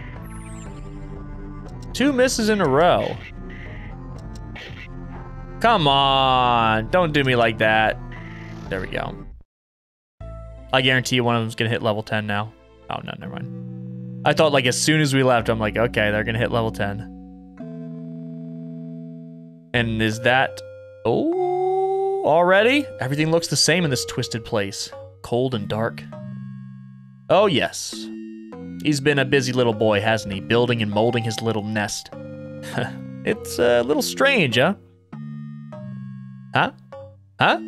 Two misses in a row. Come on, don't do me like that. There we go. I guarantee you one of them's gonna hit level ten now. Oh, no, never mind. I thought like as soon as we left, I'm like, okay, they're gonna hit level ten. And is that, oh, already? Everything looks the same in this twisted place. Cold and dark. Oh, yes. He's been a busy little boy, hasn't he? Building and molding his little nest. It's a little strange, huh? Huh? Huh?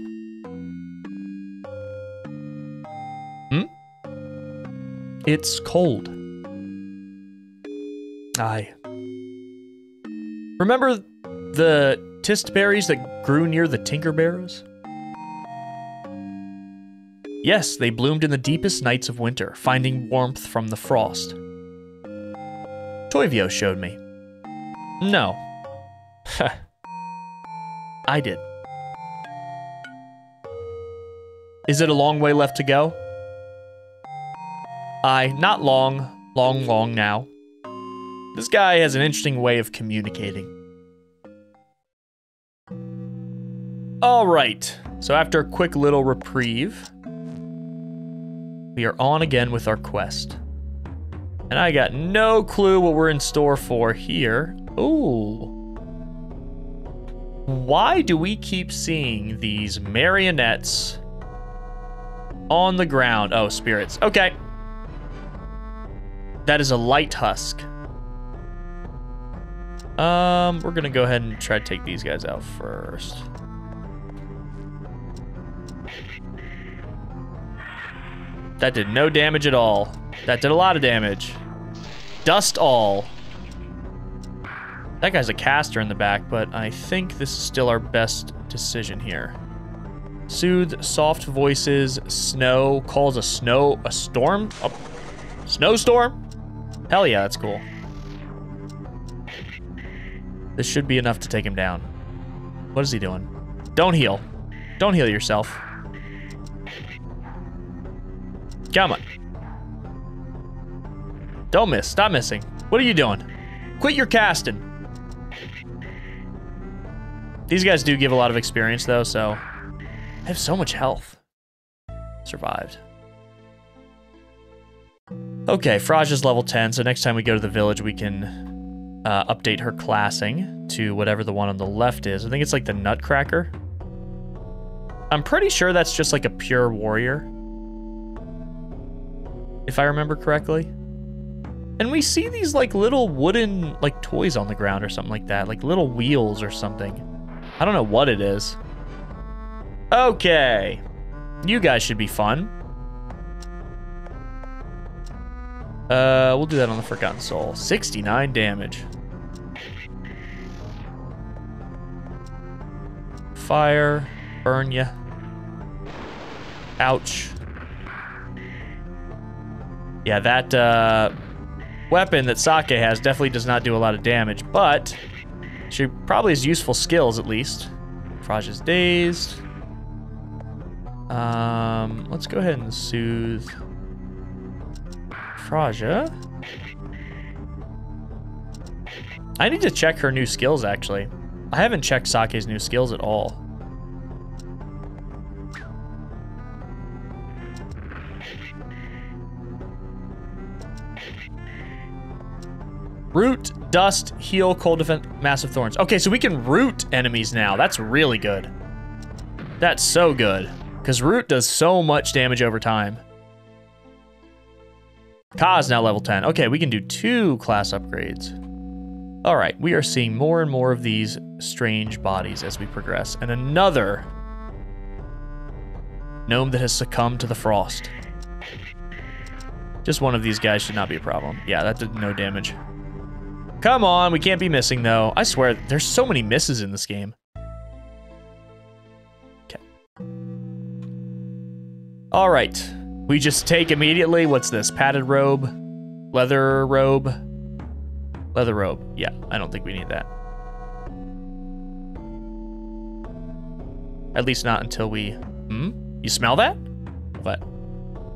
It's cold. Aye. Remember the tistberries that grew near the tinker barrows? Yes, they bloomed in the deepest nights of winter, finding warmth from the frost. Toivio showed me. No. I did. Is it a long way left to go? I, not long, long, long now. This guy has an interesting way of communicating. All right, so after a quick little reprieve, we are on again with our quest. And I got no clue what we're in store for here. Ooh. Why do we keep seeing these marionettes on the ground? Oh, spirits, okay. That is a light husk. Um, we're gonna go ahead and try to take these guys out first. That did no damage at all. That did a lot of damage. Dust all. That guy's a caster in the back, but I think this is still our best decision here. Soothe soft voices, snow, calls a snow, a storm, a snowstorm? Hell yeah, that's cool. This should be enough to take him down. What is he doing? Don't heal. Don't heal yourself. Come on. Don't miss. Stop missing. What are you doing? Quit your casting. These guys do give a lot of experience, though, so... They have so much health. Survived. Okay, Fraj is level ten, so next time we go to the village, we can uh, update her classing to whatever the one on the left is. I think it's like the Nutcracker. I'm pretty sure that's just like a pure warrior, if I remember correctly. And we see these like little wooden like toys on the ground or something like that, like little wheels or something. I don't know what it is. Okay. You guys should be fun. Uh, we'll do that on the Forgotten Soul. sixty-nine damage. Fire. Burn ya. Ouch. Yeah, that uh, weapon that Sake has definitely does not do a lot of damage, but... She probably has useful skills, at least. Fraj is dazed. Um, let's go ahead and soothe Fraja. I need to check her new skills, actually. I haven't checked Sake's new skills at all. Root, dust, heal, cold defense, massive thorns. Okay, so we can root enemies now. That's really good. That's so good. Because root does so much damage over time. Ka's now level ten. Okay, we can do two class upgrades. All right, we are seeing more and more of these strange bodies as we progress. And another gnome that has succumbed to the frost. Just one of these guys should not be a problem. Yeah, that did no damage. Come on, we can't be missing, though. I swear, there's so many misses in this game. Okay. All right. We just take immediately. What's this? Padded robe? Leather robe? Leather robe. Yeah, I don't think we need that. At least not until we... Hmm? You smell that? What?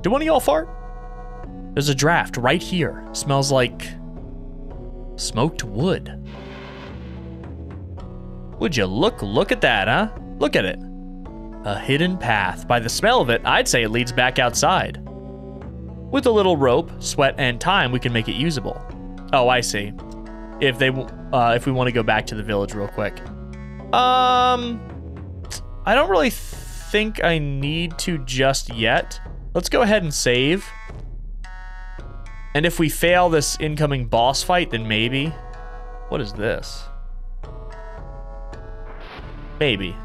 Do one of y'all fart? There's a draft right here. Smells like... Smoked wood. Would you look, look at that, huh? Look at it. A hidden path. By the smell of it, I'd say it leads back outside. With a little rope, sweat, and time, we can make it usable. Oh, I see. If they, uh, if we want to go back to the village real quick. Um, I don't really think I need to just yet. Let's go ahead and save. And if we fail this incoming boss fight, then maybe. What is this? Maybe.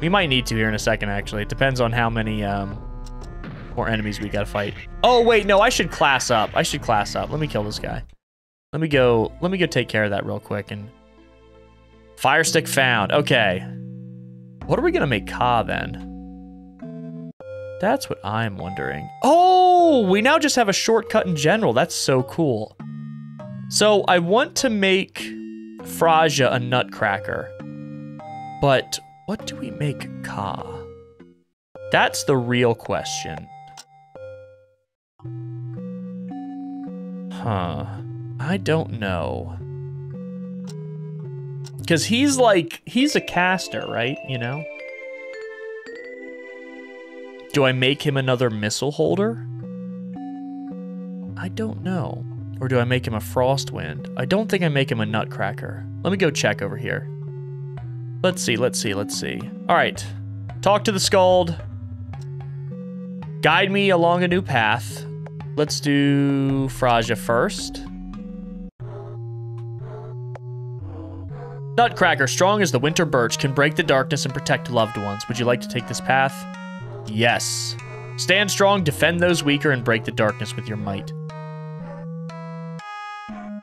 We might need to here in a second, actually. It depends on how many um, more enemies we gotta fight. Oh, wait, no, I should class up. I should class up. Let me kill this guy. Let me go, let me go take care of that real quick. And fire stick found. Okay. What are we gonna make Ka, then? That's what I'm wondering. Oh, we now just have a shortcut in general. That's so cool. So I want to make Fraja a nutcracker. But what do we make Ka? That's the real question. Huh. I don't know. Because he's like, he's a caster, right? You know? Do I make him another Missile Holder? I don't know. Or do I make him a Frostwind? I don't think I make him a Nutcracker. Let me go check over here. Let's see, let's see, let's see. All right. Talk to the Skald. Guide me along a new path. Let's do Fraja first. Nutcracker, strong as the winter birch, can break the darkness and protect loved ones. Would you like to take this path? Yes. Stand strong, defend those weaker, and break the darkness with your might.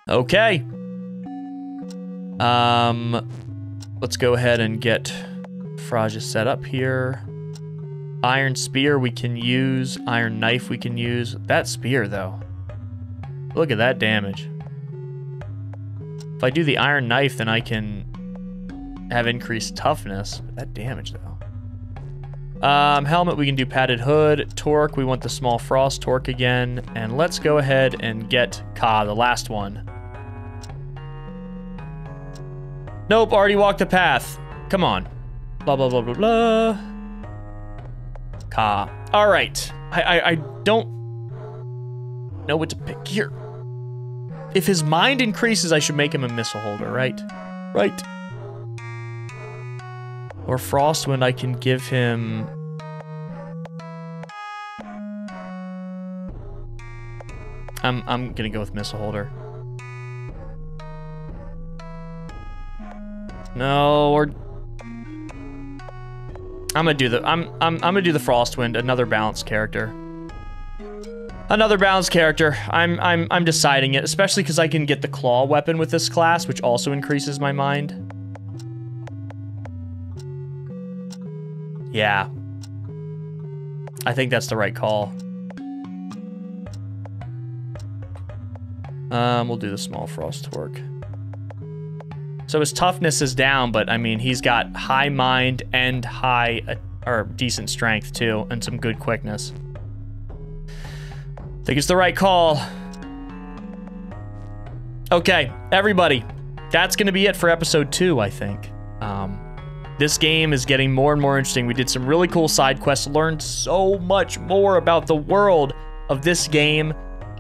Okay. Um, let's go ahead and get Fraja set up here. Iron spear we can use. Iron knife we can use. That spear, though. Look at that damage. If I do the iron knife, then I can have increased toughness. That damage, though. Um, helmet, we can do padded hood. Torque, we want the small frost torque again. And let's go ahead and get Ka, the last one. Nope, already walked the path. Come on. Blah, blah, blah, blah, blah. Ka. All right. I, I, I don't know what to pick here. If his mind increases, I should make him a missile holder, right? Right. Or Frostwind, I can give him... I'm, I'm gonna go with missile holder. No, or... I'm gonna do the, I'm, I'm, I'm gonna do the Frostwind, another balanced character. Another balanced character. I'm I'm I'm deciding it, especially because I can get the claw weapon with this class, which also increases my mind. Yeah. I think that's the right call. Um, we'll do the small frost torque. So his toughness is down, but I mean he's got high mind and high uh, or decent strength too, and some good quickness. I think it's the right call. Okay, everybody, that's gonna be it for episode two, I think. Um, this game is getting more and more interesting. We did some really cool side quests, learned so much more about the world of this game.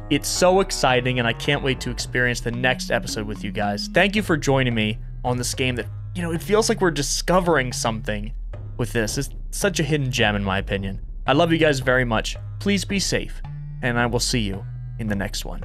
It's so exciting, and I can't wait to experience the next episode with you guys. Thank you for joining me on this game that, you know, it feels like we're discovering something with this. It's such a hidden gem, in my opinion. I love you guys very much. Please be safe. And I will see you in the next one.